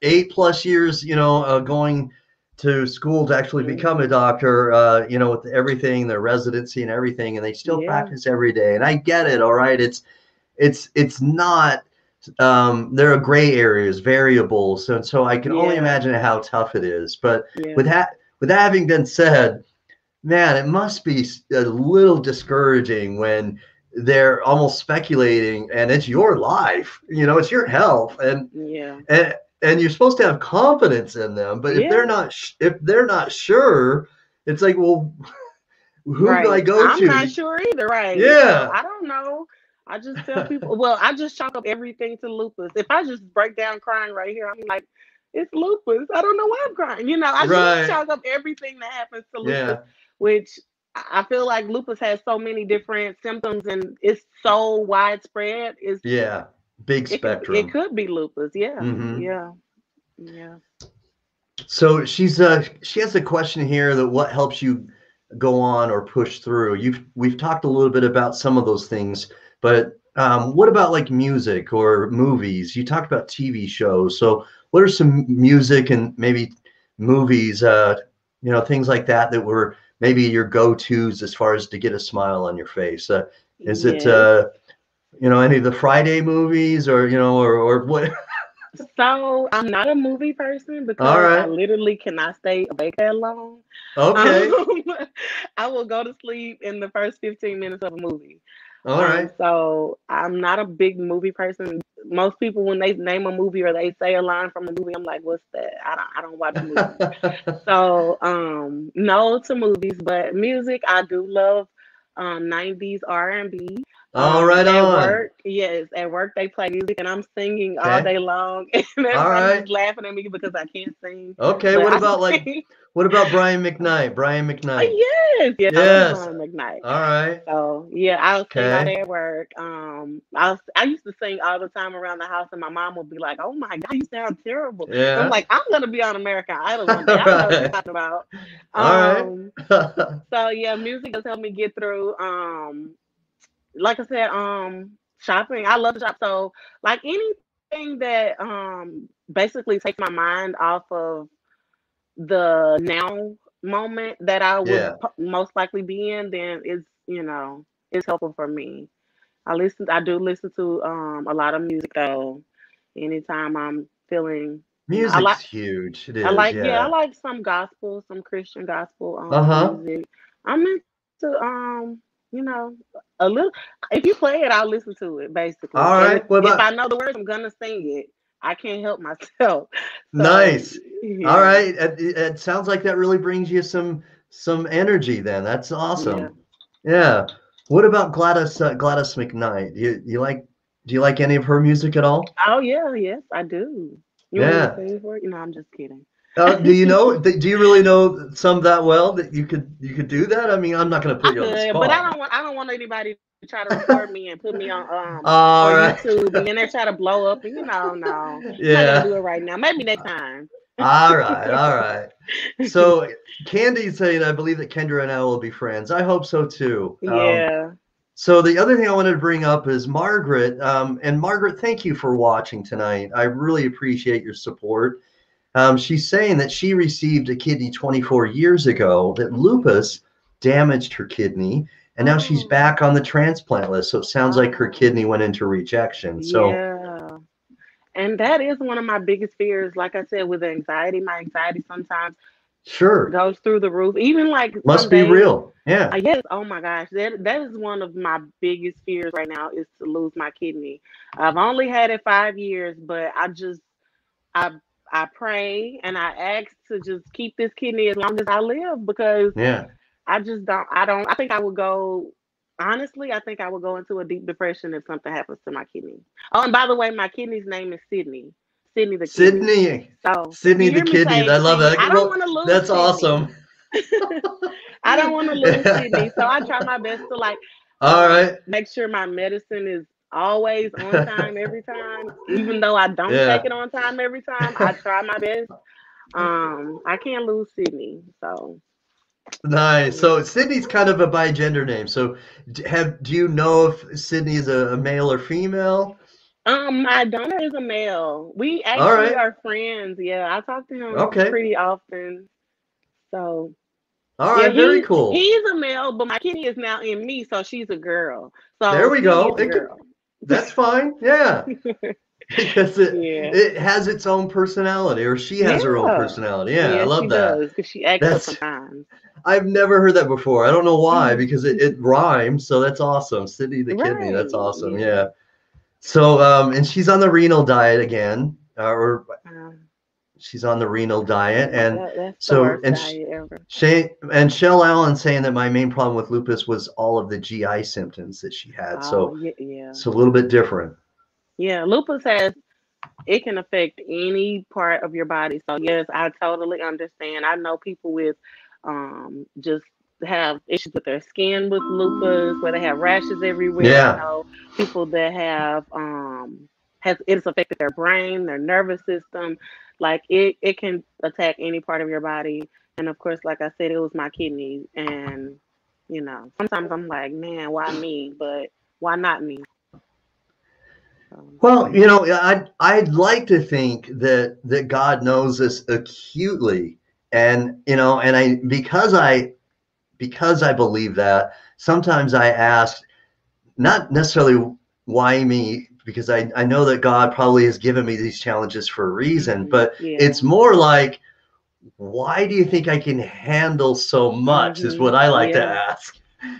eight plus years, you know, uh, going to school to actually mm-hmm. become a doctor, uh, you know, with everything, their residency and everything. And they still yeah. practice every day. And I get it. All right. It's, it's, it's not, um there are gray areas, variables, and so I can yeah. only imagine how tough it is. But yeah. with that with that having been said, man, it must be a little discouraging when they're almost speculating, and it's your life, you know, it's your health, and yeah and, and you're supposed to have confidence in them, but if yeah. they're not sh if they're not sure, it's like, well, who right. do I go I'm to? I'm not sure either, right? Yeah, I don't know. I just tell people, well, I just chalk up everything to lupus. If I just break down crying right here, I'm like, it's lupus. I don't know why I'm crying. You know, I right. just chalk up everything that happens to lupus, yeah. which I feel like lupus has so many different symptoms, and it's so widespread. It's, yeah, big spectrum. It, it could be lupus, yeah, mm-hmm. yeah, yeah. So she's uh, she has a question here that what helps you go on or push through. You've we've talked a little bit about some of those things. But um, what about like music or movies? You talked about T V shows. So what are some music and maybe movies, uh, you know, things like that that were maybe your go-tos as far as to get a smile on your face? Uh, is yeah. it, uh, you know, any of the Friday movies or, you know, or, or what? So I'm not a movie person because all right. I literally cannot stay awake that long. Okay. Um, I will go to sleep in the first fifteen minutes of a movie. All right. Um, so I'm not a big movie person. Most people, when they name a movie or they say a line from a movie, I'm like, what's that? I don't, I don't watch movies. So um, no to movies, but music, I do love um, nineties R and B. All right. Um, at on. Work, yes, at work they play music and I'm singing okay. all day long, and everybody's right. laughing at me because I can't sing. Okay. But what I about sing. Like, what about Brian McKnight? Brian McKnight. Oh, yes. Yes. yes. Brian McKnight. All right. So yeah, I was okay. singing all day at work. Um, I was, I used to sing all the time around the house, and my mom would be like, "Oh my God, you sound terrible." Yeah. So I'm like, I'm gonna be on American Idol one day. I don't know what you're talking about. Um, all right. So yeah, music has helped me get through. Um. Like I said, um, shopping. I love to shop. So, like anything that um basically takes my mind off of the now moment that I would yeah. most likely be in, then it's, you know, it's helpful for me. I listen. I do listen to um a lot of music though. Anytime I'm feeling music's you know, I like, huge. It is, I like yeah. yeah. I like some gospel, some Christian gospel um, uh -huh. music. I'm into um. you know, a little, if you play it, I'll listen to it, basically. All right. If, what about, if I know the words, I'm going to sing it. I can't help myself. So, nice. Yeah. All right. It, it sounds like that really brings you some some energy then. That's awesome. Yeah. yeah. What about Gladys uh, Gladys McKnight? You, you like, do you like any of her music at all? Oh, yeah. Yes, I do. You yeah. want me to sing for it? No, I'm just kidding. Uh, do you know? Do you really know some that well that you could you could do that? I mean, I'm not going to put you I could, on the spot. But I don't want I don't want anybody to try to record me and put me on um on right. YouTube, and then they try to blow up. And, you know, no, yeah, I'm not gonna do it right now. Maybe next time. All right, all right. So Candy's saying, I believe that Kendra and I will be friends. I hope so too. Um, yeah. So the other thing I wanted to bring up is Margaret. Um, and Margaret, thank you for watching tonight. I really appreciate your support. Um, she's saying that she received a kidney twenty-four years ago, that lupus damaged her kidney, and now she's back on the transplant list. So it sounds like her kidney went into rejection. So, yeah. And that is one of my biggest fears. Like I said, with anxiety, my anxiety sometimes sure goes through the roof. Even like must be days, real. Yeah. Uh, yes. Oh my gosh. That that is one of my biggest fears right now, is to lose my kidney. I've only had it five years, but I just I I pray and I ask to just keep this kidney as long as I live, because yeah. I just don't, I don't, I think I would go, honestly, I think I would go into a deep depression if something happens to my kidney. Oh, and by the way, my kidney's name is Sydney. Sydney the Kidney. Sydney. So, Sydney the Kidney. I love that. I don't want to lose That's Sydney. Awesome. I don't want to lose Sydney. So I try my best to like, all right, make sure my medicine is always on time every time. Even though I don't yeah. take it on time every time, I try my best. Um, I can't lose Sydney. So nice. So Sydney's kind of a bi-gender name. So have do you know if Sydney is a, a male or female? Um, my donor is a male. We actually right. are friends. Yeah, I talk to him okay. pretty often. So. All right, yeah, very cool. He's a male, but my kidney is now in me, so she's a girl. So there we go. It can, that's fine. Yeah. Because it, yeah. it has its own personality, or she has yeah. her own personality. Yeah, yeah I love she that. Does, 'cause she acts that's, sometimes. I've never heard that before. I don't know why, because it, it rhymes, so that's awesome. Sydney the right. Kidney, that's awesome. Yeah. yeah. So, um, and she's on the renal diet again, uh, or um, she's on the renal diet, and that, that's so the worst and diet ever. She and Shell Allen saying that my main problem with lupus was all of the G I symptoms that she had. Oh, so, yeah, yeah, it's a little bit different. Yeah, lupus has it can affect any part of your body. So yes, I totally understand. I know people with um just. have issues with their skin with lupus, where they have rashes everywhere. Yeah. You know, people that have um has it's affected their brain, their nervous system. Like it it can attack any part of your body. And of course, like I said, it was my kidneys. And you know, sometimes I'm like, man, why me? But why not me? Well, you know, I'd I'd like to think that that God knows this acutely. And you know, and I because I Because I believe that, sometimes I ask, not necessarily why me, because I, I know that God probably has given me these challenges for a reason, but yeah. it's more like, why do you think I can handle so much mm-hmm. is what I like yeah. to ask.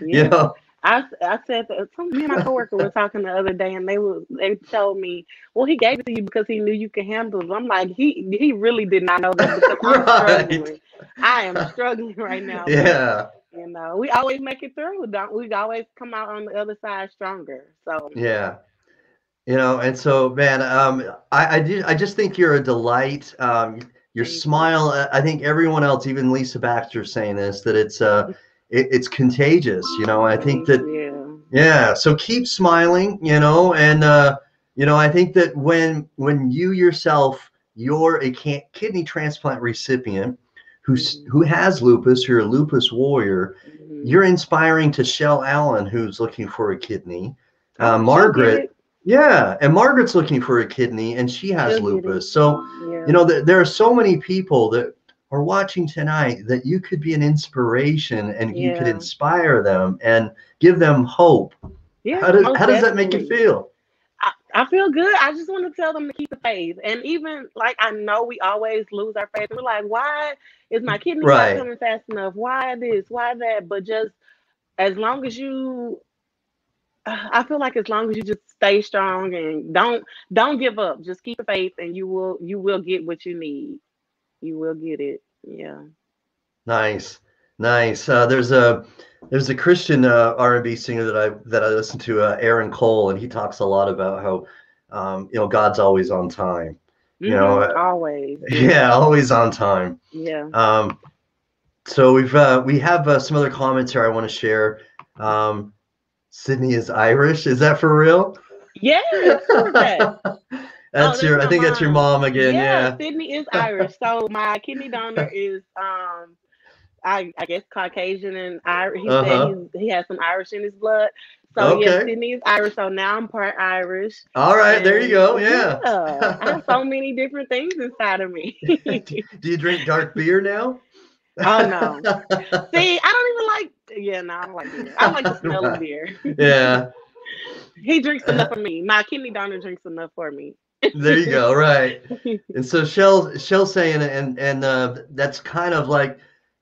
Yeah. You know? I, I said, that some me and my coworker were talking the other day, and they were, they told me, well, he gave it to you because he knew you could handle it. I'm like, he he really did not know that, because right. I'm struggling. I am struggling right now. Yeah. You know, we always make it through. Don't we always come out on the other side stronger. So yeah, you know, and so man, um, I I, did, I just think you're a delight. Um, your Thank smile. You. I think everyone else, even Lisa Baxter, saying this, that it's uh, it, it's contagious. You know, I think that yeah. yeah. So keep smiling. You know, and uh, you know, I think that when when you yourself, you're a can kidney transplant recipient. Who's, mm-hmm. who has lupus, you're a lupus warrior, mm-hmm. you're inspiring to Shell Allen, who's looking for a kidney. Uh, Margaret, yeah, and Margaret's looking for a kidney, and she has She'll lupus. So, yeah. you know, th there are so many people that are watching tonight that you could be an inspiration, and yeah. you could inspire them and give them hope. Yeah, how, do, how does that make you feel? I feel good. I just want to tell them to keep the faith. And even like, I know we always lose our faith. We're like, why is my kidney right. not coming fast enough? Why this? Why that? But just as long as you, I feel like as long as you just stay strong and don't, don't give up, just keep the faith, and you will, you will get what you need. You will get it. Yeah. Nice. Nice. Uh, there's a, There's a Christian uh, R and B singer that I that I listen to, uh, Aaron Cole, and he talks a lot about how um, you know, God's always on time. You mm-hmm. know, always. Yeah, always on time. Yeah. Um, so we've uh, we have uh, some other comments here I want to share. Um, Sydney is Irish. Is that for real? Yeah. That's oh, your. I think mom. that's your mom again. Yeah. yeah. Sydney is Irish. So my kidney donor is. Um, I, I guess Caucasian, and I, he uh -huh. said he has some Irish in his blood. So okay. yeah, Sydney is Irish. So now I'm part Irish. All right, and there you go. Yeah. yeah, I have so many different things inside of me. Do you drink dark beer now? Oh no. See, I don't even like. Yeah, no, I don't like beer. I like the smell right. of beer. Yeah. He drinks enough for me. My kidney donor drinks enough for me. There you go. Right. And so Shell, Shell saying, and and uh, that's kind of like.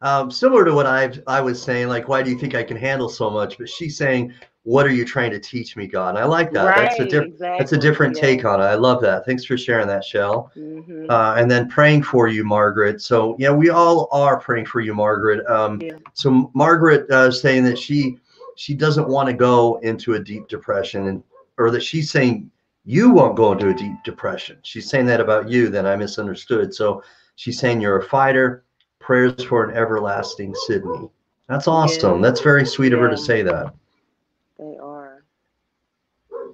Um, similar to what I've, I was saying, like, why do you think I can handle so much? But she's saying, what are you trying to teach me, God? And I like that. Right, that's a different, exactly. that's a different yeah. take on it. I love that. Thanks for sharing that, Shell. Mm-hmm. uh, and then praying for you, Margaret. So, yeah, we all are praying for you, Margaret. Um, yeah. So Margaret uh, saying that she, she doesn't want to go into a deep depression, and, or that she's saying you won't go into a deep depression. She's saying that about you, then I misunderstood. So she's saying you're a fighter. Prayers for an everlasting Sydney. That's awesome. Yeah. That's very sweet yeah. of her to say that. They are.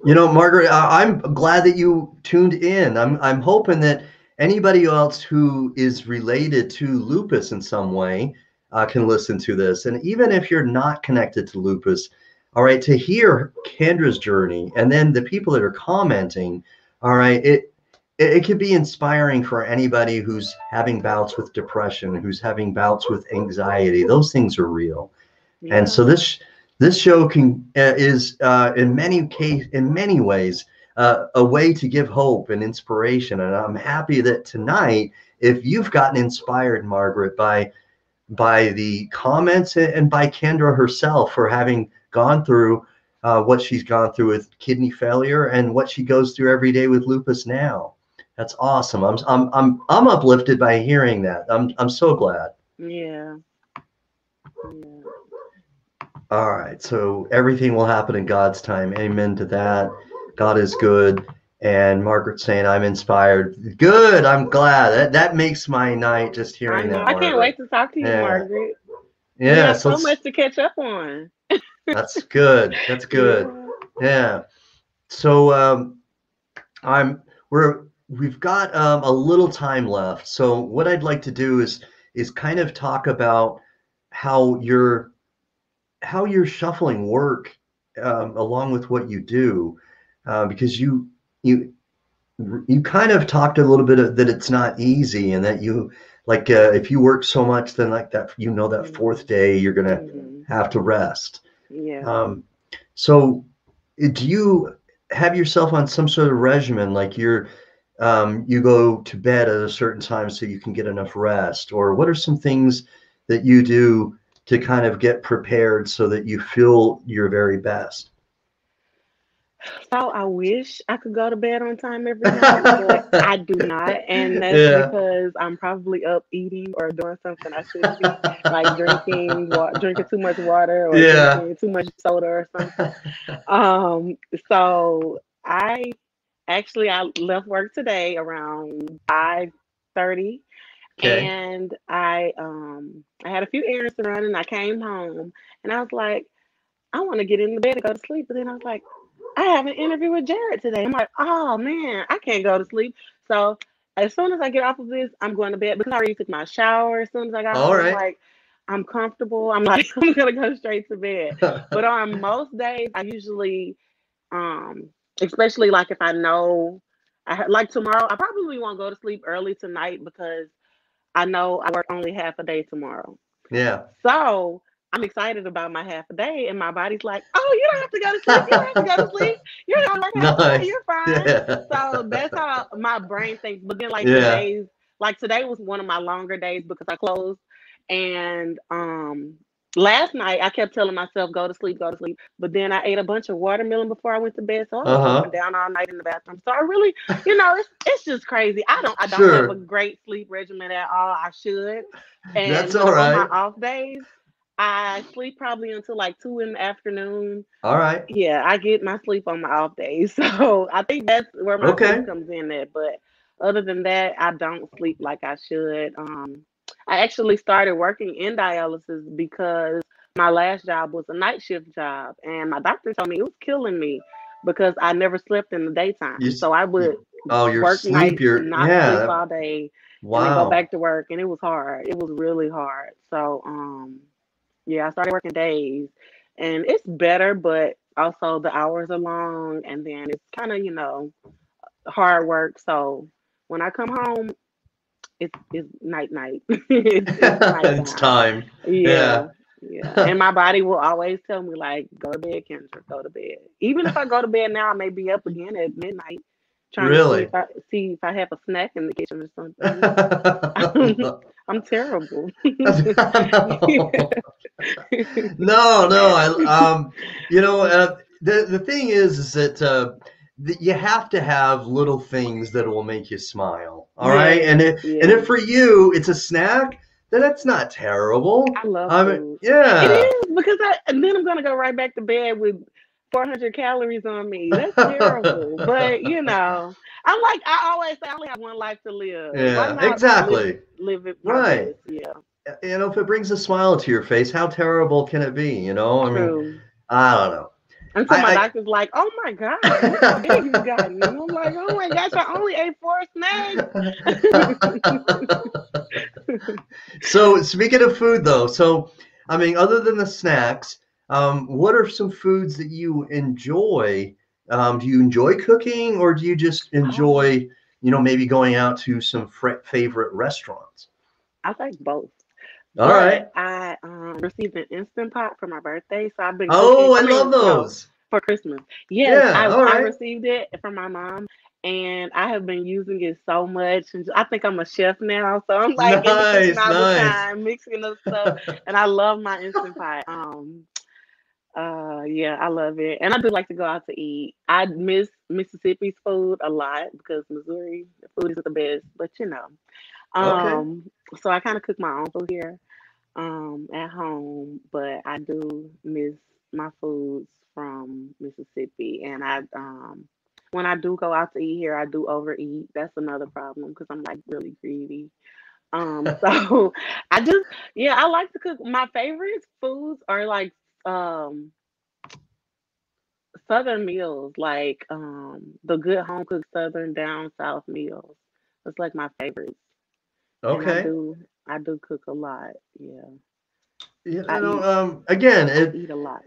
You know, Margaret, I, I'm glad that you tuned in. I'm, I'm hoping that anybody else who is related to lupus in some way uh, can listen to this. And even if you're not connected to lupus, all right, to hear Kendra's journey and then the people that are commenting, all right, it, it, it could be inspiring for anybody who's having bouts with depression, who's having bouts with anxiety. Those things are real. Yeah. And so this... This show can uh, is uh, in many case in many ways uh, a way to give hope and inspiration, and I'm happy that tonight, if you've gotten inspired, Margaret, by by the comments and by Kendra herself for having gone through uh, what she's gone through with kidney failure and what she goes through every day with lupus now, that's awesome. I'm I'm I'm I'm uplifted by hearing that. I'm I'm so glad. Yeah. Yeah. All right, so everything will happen in God's time. Amen to that. God is good. And Margaret's saying, I'm inspired. Good, I'm glad. That that makes my night just hearing I know. that. I Margaret. can't wait to talk to you, yeah. Margaret. Yeah. You have so, so much to catch up on. That's good. That's good. Yeah. yeah. So um, I'm we're we've got um, a little time left. So what I'd like to do is is kind of talk about how you're how you're shuffling work um, along with what you do, uh, because you you you kind of talked a little bit of that it's not easy, and that you like uh, if you work so much, then like that, you know, that fourth day you're gonna mm-hmm. have to rest. Yeah. Um, so do you have yourself on some sort of regimen, like you're um, you go to bed at a certain time so you can get enough rest, or what are some things that you do to kind of get prepared so that you feel your very best? So I wish I could go to bed on time every night, but I do not. And that's yeah. because I'm probably up eating or doing something I shouldn't be, like drinking drinking too much water or yeah. drinking too much soda or something. Um, so I actually, I left work today around five thirty. Okay. And I um I had a few errands to run, and I came home, and I was like, I want to get in the bed and go to sleep. But then I was like, I have an interview with Jared today. I'm like, oh man, I can't go to sleep. So as soon as I get off of this, I'm going to bed, because I already took my shower. As soon as I got home, right. I'm like, I'm comfortable. I'm like, I'm gonna go straight to bed. But on most days, I usually, um, especially like if I know, I like tomorrow, I probably won't go to sleep early tonight, because I know I work only half a day tomorrow. Yeah. So I'm excited about my half a day, and my body's like, oh, you don't have to go to sleep. You don't have to go to sleep. You're not working half a day. You're fine. Yeah. So that's how my brain thinks. But then like yeah. today's, like today was one of my longer days because I closed. And um, last night I kept telling myself, go to sleep, go to sleep. But then I ate a bunch of watermelon before I went to bed. So I was uh-huh. going down all night in the bathroom. So I really, you know, it's it's just crazy. I don't I don't sure. have a great sleep regimen at all. I should. And that's all right. On my off days, I sleep probably until like two in the afternoon. All right. Yeah, I get my sleep on my off days. So I think that's where my okay. sleep comes in at. But other than that, I don't sleep like I should. Um I actually started working in dialysis because my last job was a night shift job, and my doctor told me it was killing me because I never slept in the daytime. You, so I would oh, you're work sleep, nights you're, and not yeah, sleep all day wow. and then go back to work, and it was hard. It was really hard. So, um, yeah, I started working days, and it's better, but also the hours are long, and then it's kind of, you know, hard work. So when I come home, It's, it's night night. it's, it's, night it's time. Yeah, yeah. yeah. And my body will always tell me, like, go to bed, Kendra, go to bed. Even if I go to bed now, I may be up again at midnight. Trying really? To see if, I, see if I have a snack in the kitchen or something. I'm, I'm terrible. no, no. I, um, you know, uh, the, the thing is, is that uh, th you have to have little things that will make you smile. All yeah. right. And if, yeah. and if for you, it's a snack, then that's not terrible. I love I mean, food. Yeah. It is, because I, and then I'm going to go right back to bed with four hundred calories on me. That's terrible. But, you know, I'm like, I always say I only have one life to live. Yeah, exactly. Live, live it. Right. Yeah. You know, if it brings a smile to your face, how terrible can it be? You know, I mean, True. I don't know. Until I, my I, doctor's like, oh, my God, look how big you got me. I'm like, oh, my gosh, I only ate four snacks. So speaking of food, though, so, I mean, other than the snacks, Um, what are some foods that you enjoy? Um, do you enjoy cooking, or do you just enjoy, you know, maybe going out to some favorite restaurants? I like both. All but right. I um, received an Instant Pot for my birthday, so I've been cooking. Oh, I love those. For Christmas. Yes, yeah, I, right. I received it from my mom, and I have been using it so much. And I think I'm a chef now, so I'm like nice, nice. all the time, mixing up stuff, and I love my Instant Pot. Um, Uh, yeah, I love it. And I do like to go out to eat. I miss Mississippi's food a lot because Missouri, the food isn't the best, but you know. Um, okay. So I kind of cook my own food here um, at home, but I do miss my foods from Mississippi. And I, um, when I do go out to eat here, I do overeat. That's another problem because I'm like really greedy. Um, so I just, yeah, I like to cook. My favorite foods are like um southern meals, like um the good home cooked southern down south meals. It's like my favorites. Okay. I do, I do cook a lot. Yeah. You know, I know, um again, it, I eat a lot.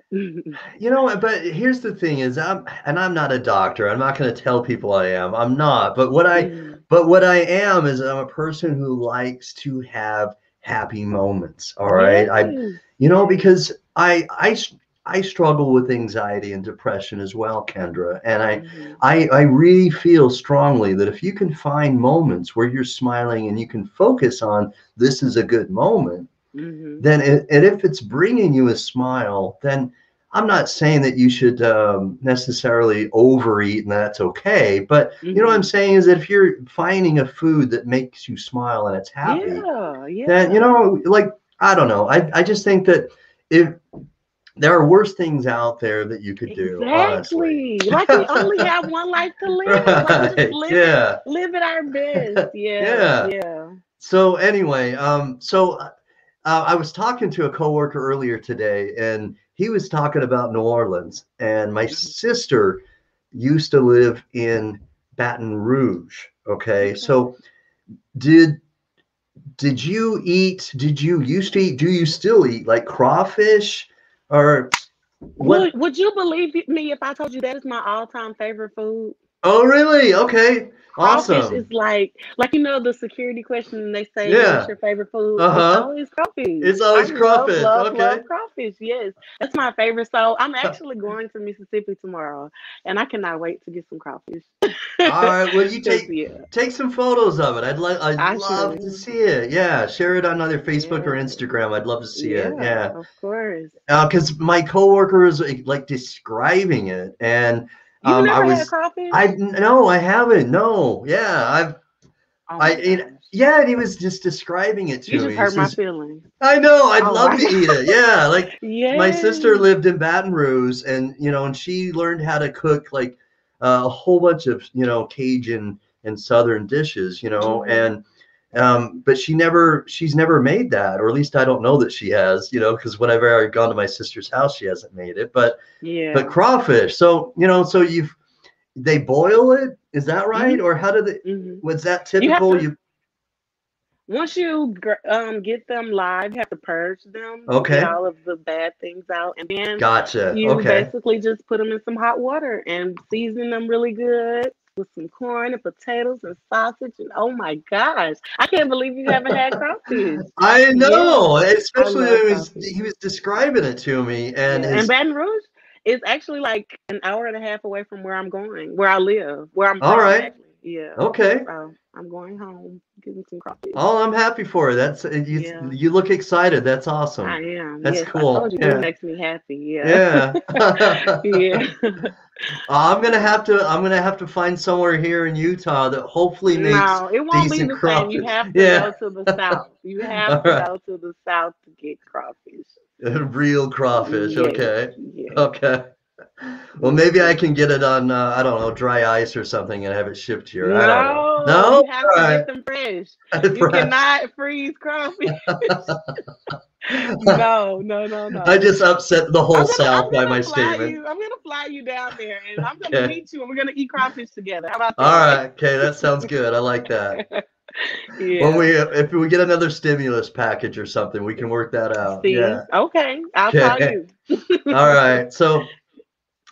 You know, but here's the thing is I'm and I'm not a doctor. I'm not going to tell people I am. I'm not. But what I mm. but what I am is I'm a person who likes to have happy moments. All right. Mm. I you know because I, I, I struggle with anxiety and depression as well, Kendra. And I, mm-hmm. I, I really feel strongly that if you can find moments where you're smiling and you can focus on this is a good moment, mm-hmm. then it, and if it's bringing you a smile, then I'm not saying that you should um, necessarily overeat and that's okay. But mm-hmm. you know what I'm saying is that if you're finding a food that makes you smile and it's happy, yeah, yeah. then, you know, like, I don't know. I, I just think that if there are worse things out there that you could do, exactly. Honestly. Like we only have one life to live. Right. Like just live, yeah. live at our best. Yeah. Yeah. yeah. So anyway, um, so uh, I was talking to a coworker earlier today, and he was talking about New Orleans, and my sister used to live in Baton Rouge. Okay, okay. so did. Did you eat, did you used to eat, do you still eat like crawfish or what? Would, would you believe me if I told you that is my all-time favorite food? Oh, really? Okay. Awesome. Crawfish is like, like, you know, the security question they say, yeah. what's your favorite food? Uh-huh. It's always crawfish. It's always I crawfish. Love, love, okay. love crawfish. Yes. That's my favorite. So I'm actually going to Mississippi tomorrow, and I cannot wait to get some crawfish. All right. Well, you take yeah. take some photos of it. I'd, like, I'd I love should. to see it. Yeah. Share it on either Facebook yeah. or Instagram. I'd love to see yeah, it. Yeah. Of course. Because uh, my coworker is like describing it, and You've um, never I was, had crawfish? I no, I haven't. No, yeah, I've. Oh I it, yeah, and he was just describing it to you just me. You hurt my just, feelings. I know. I'd oh, love wow. to eat it. Yeah, like Yay. my sister lived in Baton Rouge, and you know, and she learned how to cook like uh, a whole bunch of you know Cajun and Southern dishes, you know, and um, but she never, she's never made that, or at least I don't know that she has, you know, because whenever I've gone to my sister's house, she hasn't made it. But yeah, but crawfish. So you know, so you've they boil it. Is that right? Mm-hmm. Or how did it? Mm-hmm. Was that typical? You, to, you once you um get them live, you have to purge them. Okay. Get all of the bad things out, and then gotcha. You okay. basically just put them in some hot water and season them really good with some corn and potatoes and sausage, and oh my gosh, I can't believe you haven't had crawfish. I know, yeah. especially I when he was, he was describing it to me, and yeah. his, and Baton Rouge It's actually like an hour and a half away from where I'm going, where I live, where I'm all right. Actually. Yeah. Okay. So I'm going home, getting some coffee. Oh, I'm happy for her. That's you. Yeah. You look excited. That's awesome. I am. That's yes, cool. I told you yeah. It makes me happy. Yeah. Yeah. Yeah. I'm gonna have to. I'm gonna have to find somewhere here in Utah that hopefully makes no, it won't decent be the same. You have to yeah. go to the south. You have right. to go to the south to get crawfish. Real crawfish. Yes. Okay. Yes. Okay. Well, maybe I can get it on, uh, I don't know, dry ice or something and have it shipped here. No, I don't know. No? You have right. to get them fresh. You right. cannot freeze crawfish. No, no, no, no. I just upset the whole gonna, South by my statement. You, I'm going to fly you down there, and I'm going to okay. meet you, and we're going to eat crawfish together. How about that? All right. Okay, that sounds good. I like that. Yeah. When we if we get another stimulus package or something, we can work that out. See? Yeah. Okay. I'll okay. call you. All right. So...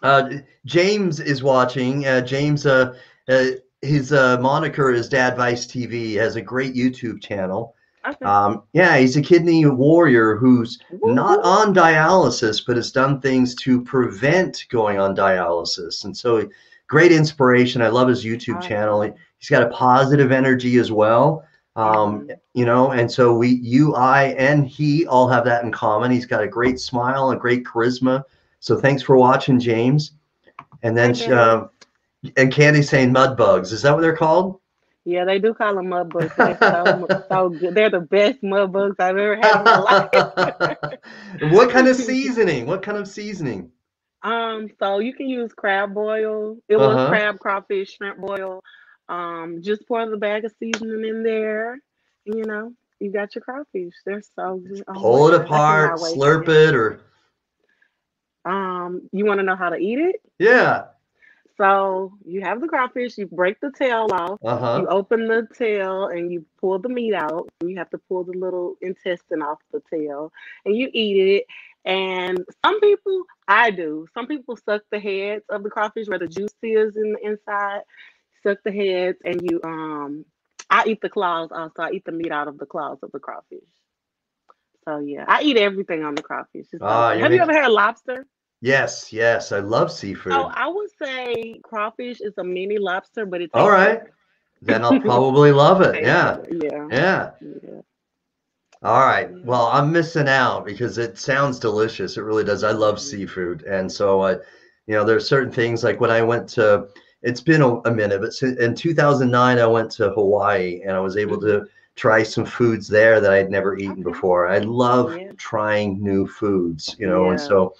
Uh, James is watching. Uh, James, uh, uh, his uh, moniker is Dad Vice T V. Has a great YouTube channel. Okay. Um, yeah, he's a kidney warrior who's Ooh. Not on dialysis, but has done things to prevent going on dialysis. And so, great inspiration. I love his YouTube All channel. Right. He's got a positive energy as well. Um, you know, and so we, you, I, and he all have that in common. He's got a great smile, a great charisma. So thanks for watching, James. And then uh, and Candy's saying mud bugs. Is that what they're called? Yeah, they do call them mud bugs. They're, so, so good. They're the best mud bugs I've ever had in my life. What kind of seasoning? What kind of seasoning? Um, so you can use crab boil. It was uh-huh. crab, crawfish, shrimp boil. Um, just pour the bag of seasoning in there, you know, you got your crawfish. They're so good. Oh, pull it God. apart, slurp it, or Um, you want to know how to eat it? Yeah. So you have the crawfish, you break the tail off, uh-huh. you open the tail and you pull the meat out. You have to pull the little intestine off the tail and you eat it. And some people, I do, some people suck the heads of the crawfish where the juice is in the inside, suck the heads and you, um, I eat the claws also. I eat the meat out of the claws of the crawfish. So yeah, I eat everything on the crawfish. It's ah, awesome. Have you ever had lobster? Yes, yes, I love seafood. Oh, I would say crawfish is a mini lobster, but it's all right. Good. Then I'll probably love it. Yeah. Yeah. Yeah. Yeah. All right. Well, I'm missing out because it sounds delicious. It really does. I love seafood, and so I, you know, there's certain things like when I went to. It's been a, a minute, but in two thousand nine, I went to Hawaii, and I was able to. Try some foods there that I'd never eaten okay. before. I love yeah. trying new foods, you know, yeah. and so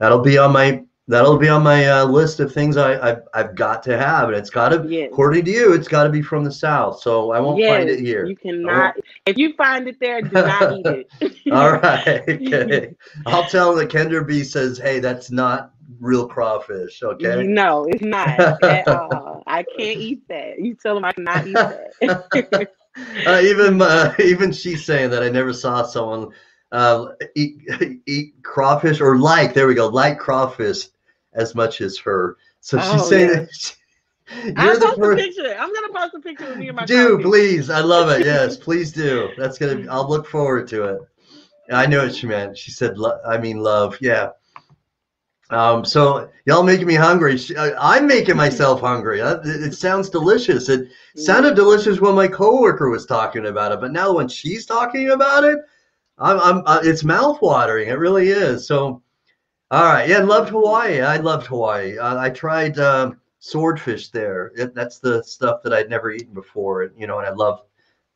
that'll be on my that'll be on my uh, list of things I I've, I've got to have, and it's got to yes. according to you, it's got to be from the South. So I won't yes, find it here. You cannot. If you find it there, do not eat it. All right, okay. I'll tell that Kendra Bee says, "Hey, that's not real crawfish." Okay. No, it's not at all. I can't eat that. You tell them I cannot eat that. Uh, even uh, even she's saying that I never saw someone uh, eat eat crawfish or like there we go like crawfish as much as her. So oh, she's saying yeah. that she, you're I'll the post first. A picture. I'm gonna post a picture of me and my do crawfish. Please. I love it. Yes, please do. That's gonna. Be, I'll look forward to it. I knew what she meant. She said, lo "I mean love." Yeah. Um. So y'all making me hungry. She, I, I'm making myself hungry. I, it, it sounds delicious. It sounded delicious when my coworker was talking about it, but now when she's talking about it, I'm. I'm. Uh, it's mouth-watering. It really is. So, all right. Yeah. Loved Hawaii. I loved Hawaii. Uh, I tried um, swordfish there. It, that's the stuff that I'd never eaten before. You know, and I love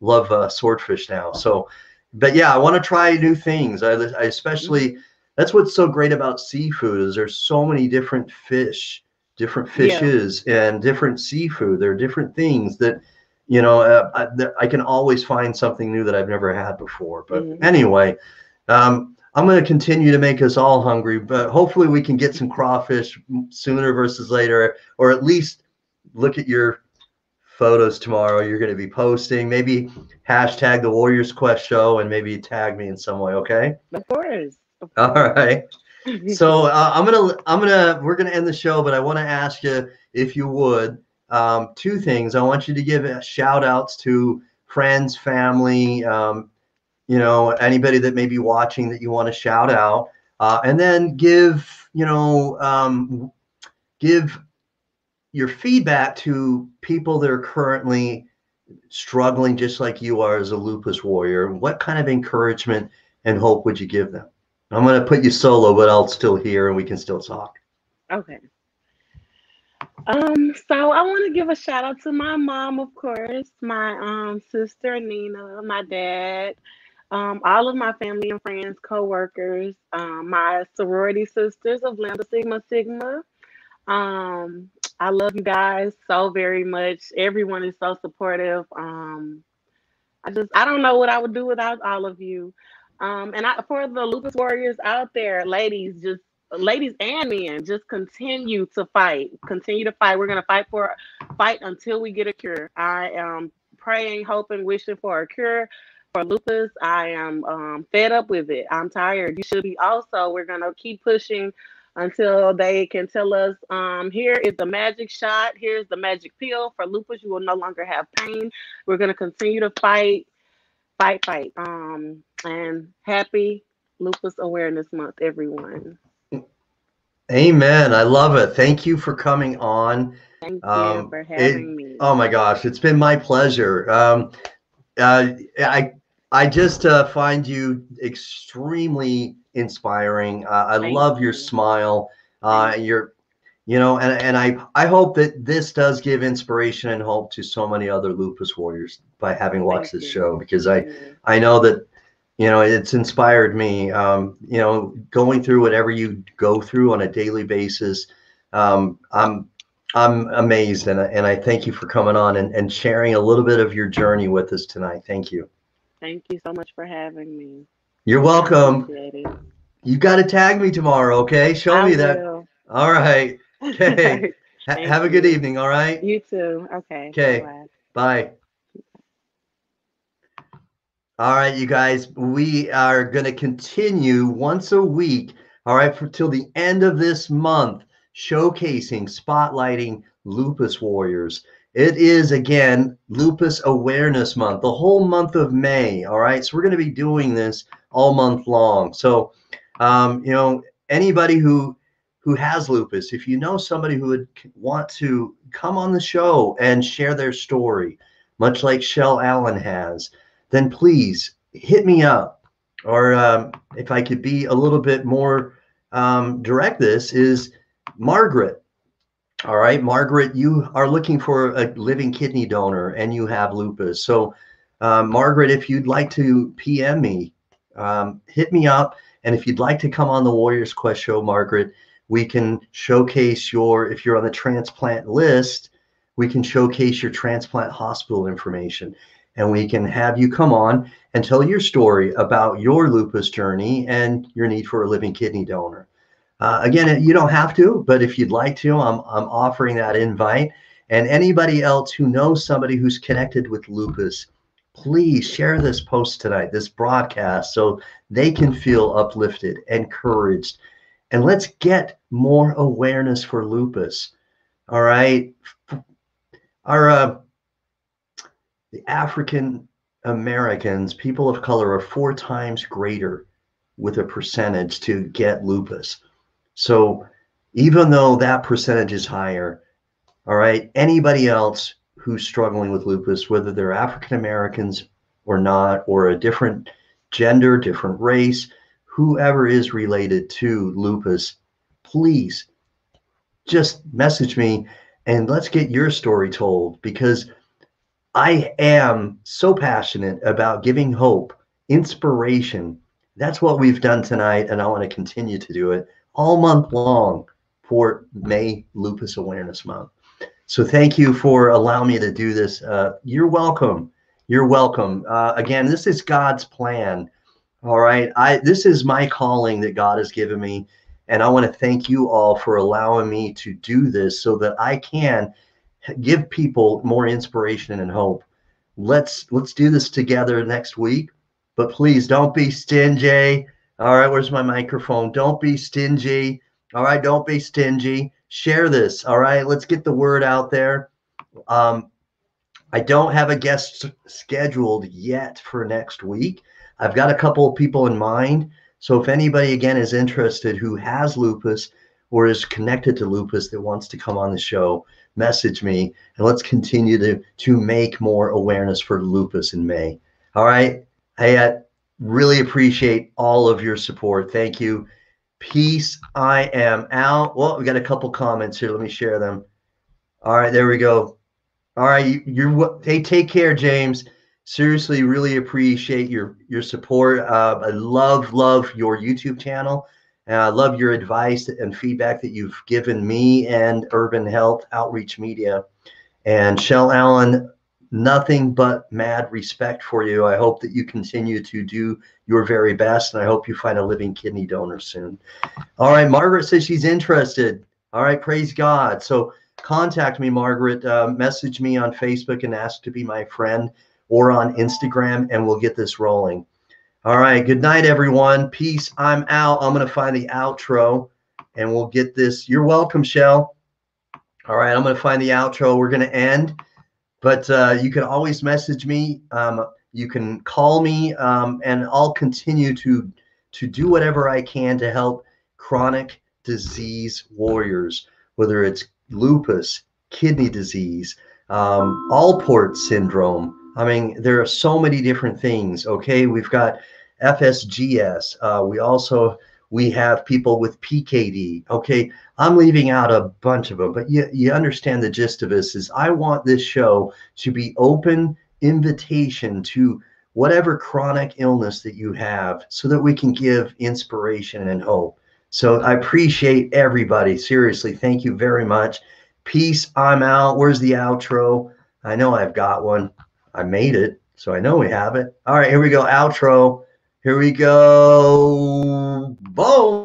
love uh, swordfish now. So, but yeah, I want to try new things. I, I especially. That's what's so great about seafood is there's so many different fish, different fishes yeah. and different seafood. There are different things that, you know, uh, I, that I can always find something new that I've never had before. But mm-hmm. anyway, um, I'm going to continue to make us all hungry, but hopefully we can get some crawfish sooner versus later, or at least look at your photos tomorrow. You're going to be posting, maybe hashtag the Warriors Quest Show and maybe tag me in some way. Okay. Of course. All right. So uh, I'm going to, I'm going to, we're going to end the show, but I want to ask you if you would, um, two things. I want you to give a shout outs to friends, family, um, you know, anybody that may be watching that you want to shout out. Uh, and then give, you know, um, give your feedback to people that are currently struggling just like you are as a lupus warrior. What kind of encouragement and hope would you give them? I'm going to put you solo, but I'll still hear and we can still talk. Okay. Um, so I want to give a shout out to my mom, of course, my um, sister Nina, my dad, um, all of my family and friends, co-workers, um, my sorority sisters of Lambda Sigma Sigma. Um, I love you guys so very much. Everyone is so supportive. Um, I just, I don't know what I would do without all of you. Um, and I, for the lupus warriors out there, ladies, just ladies and men, just continue to fight, continue to fight. We're going to fight for fight until we get a cure. I am praying, hoping, wishing for a cure for lupus. I am um, fed up with it. I'm tired. You should be also. We're going to keep pushing until they can tell us, um, here is the magic shot. Here's the magic pill for lupus. You will no longer have pain. We're going to continue to fight. Fight, fight. Um, and happy Lupus Awareness Month, everyone. Amen. I love it. Thank you for coming on. Thank um, you for having it, me. Oh my gosh, it's been my pleasure. Um, uh, I I just uh, find you extremely inspiring. Uh, I Thank love you. your smile. Uh, your, you know, and and I I hope that this does give inspiration and hope to so many other lupus warriors by having watched Thank this you. show, because I I know that, you know, it's inspired me. Um, you know, going through whatever you go through on a daily basis, um, I'm I'm amazed, and I, and I thank you for coming on and, and sharing a little bit of your journey with us tonight. Thank you. Thank you so much for having me. You're welcome. You got to tag me tomorrow, okay? Show I me will. that. All right. Okay. ha have you. a good evening. All right. You too. Okay. Okay. Bye. All right, you guys, we are going to continue once a week, all right, for till the end of this month, showcasing, spotlighting lupus warriors. It is, again, Lupus Awareness Month, the whole month of May, all right? So we're going to be doing this all month long. So, um, you know, anybody who who has lupus, if you know somebody who would want to come on the show and share their story, much like Shel Allen has, then please hit me up. Or um, if I could be a little bit more um, direct, this is Margaret. All right, Margaret, you are looking for a living kidney donor and you have lupus. So uh, Margaret, if you'd like to P M me, um, hit me up. And if you'd like to come on the Warriors Quest show, Margaret, we can showcase your, if you're on the transplant list, we can showcase your transplant hospital information. And we can have you come on and tell your story about your lupus journey and your need for a living kidney donor. Uh, again, you don't have to, but if you'd like to, I'm, I'm offering that invite. And anybody else who knows somebody who's connected with lupus, please share this post tonight, this broadcast, so they can feel uplifted, encouraged. And let's get more awareness for lupus. All right. Our... Uh, The African Americans, people of color, are four times greater with a percentage to get lupus. So even though that percentage is higher, all right, anybody else who's struggling with lupus, whether they're African Americans or not, or a different gender, different race, whoever is related to lupus, please just message me and let's get your story told, because I am so passionate about giving hope, inspiration. That's what we've done tonight, and I want to continue to do it all month long for May Lupus Awareness Month. So thank you for allowing me to do this. Uh, you're welcome. You're welcome. Uh, again, this is God's plan. All right. I, this is my calling that God has given me, and I want to thank you all for allowing me to do this so that I can give people more inspiration and hope. Let's let's do this together next week, but please don't be stingy. All right, where's my microphone? Don't be stingy. All right, don't be stingy. Share this. All right, let's get the word out there. Um, I don't have a guest scheduled yet for next week. I've got a couple of people in mind So if anybody, again, is interested who has lupus or is connected to lupus that wants to come on the show, message me, and let's continue to, to make more awareness for lupus in May. All right. Hey, I really appreciate all of your support. Thank you. Peace. I am out. Well, we got a couple comments here. Let me share them. All right. There we go. All right. You, you're, hey, take care, James. Seriously, really appreciate your, your support. Uh, I love, love your YouTube channel. And I love your advice and feedback that you've given me and Urban Health Outreach Media. And Shel Allen, nothing but mad respect for you. I hope that you continue to do your very best, and I hope you find a living kidney donor soon. All right, Margaret says she's interested. All right, praise God. So contact me, Margaret. Uh, message me on Facebook and ask to be my friend, or on Instagram, and we'll get this rolling. All right. Good night, everyone. Peace. I'm out. I'm going to find the outro and we'll get this. You're welcome, Shel. All right. I'm going to find the outro. We're going to end, but uh, you can always message me. Um, you can call me um, and I'll continue to, to do whatever I can to help chronic disease warriors, whether it's lupus, kidney disease, um, Alport syndrome. I mean, there are so many different things. Okay, we've got F S G S. Uh, we also we have people with P K D. Okay, I'm leaving out a bunch of them, but you you understand the gist of this is I want this show to be open invitation to whatever chronic illness that you have, so that we can give inspiration and hope. So I appreciate everybody. Seriously, thank you very much. Peace. I'm out. Where's the outro? I know I've got one. I made it, so I know we have it. All right, here we go. Outro. Here we go. Boom.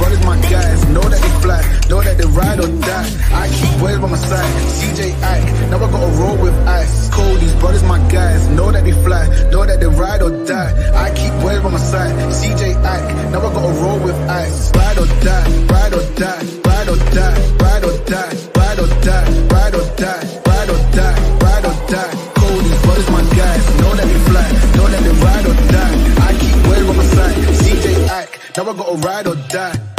Brothers, my guys, know that they fly, know that they ride or die. I keep waves by my side, C J Ike, never gonna roll with ice. Cold, these brothers, my guys, know that they fly, know that they ride or die. I keep waves by my side, C J Ike, never gonna roll with ice. Ride or die, ride or die, ride or die, ride or die, ride or die, ride or die, ride or die, ride or die. Cold, these brothers, my guys, know that they fly, know that they ride or die. I keep waves by my side, C J Ike, never gonna ride or die.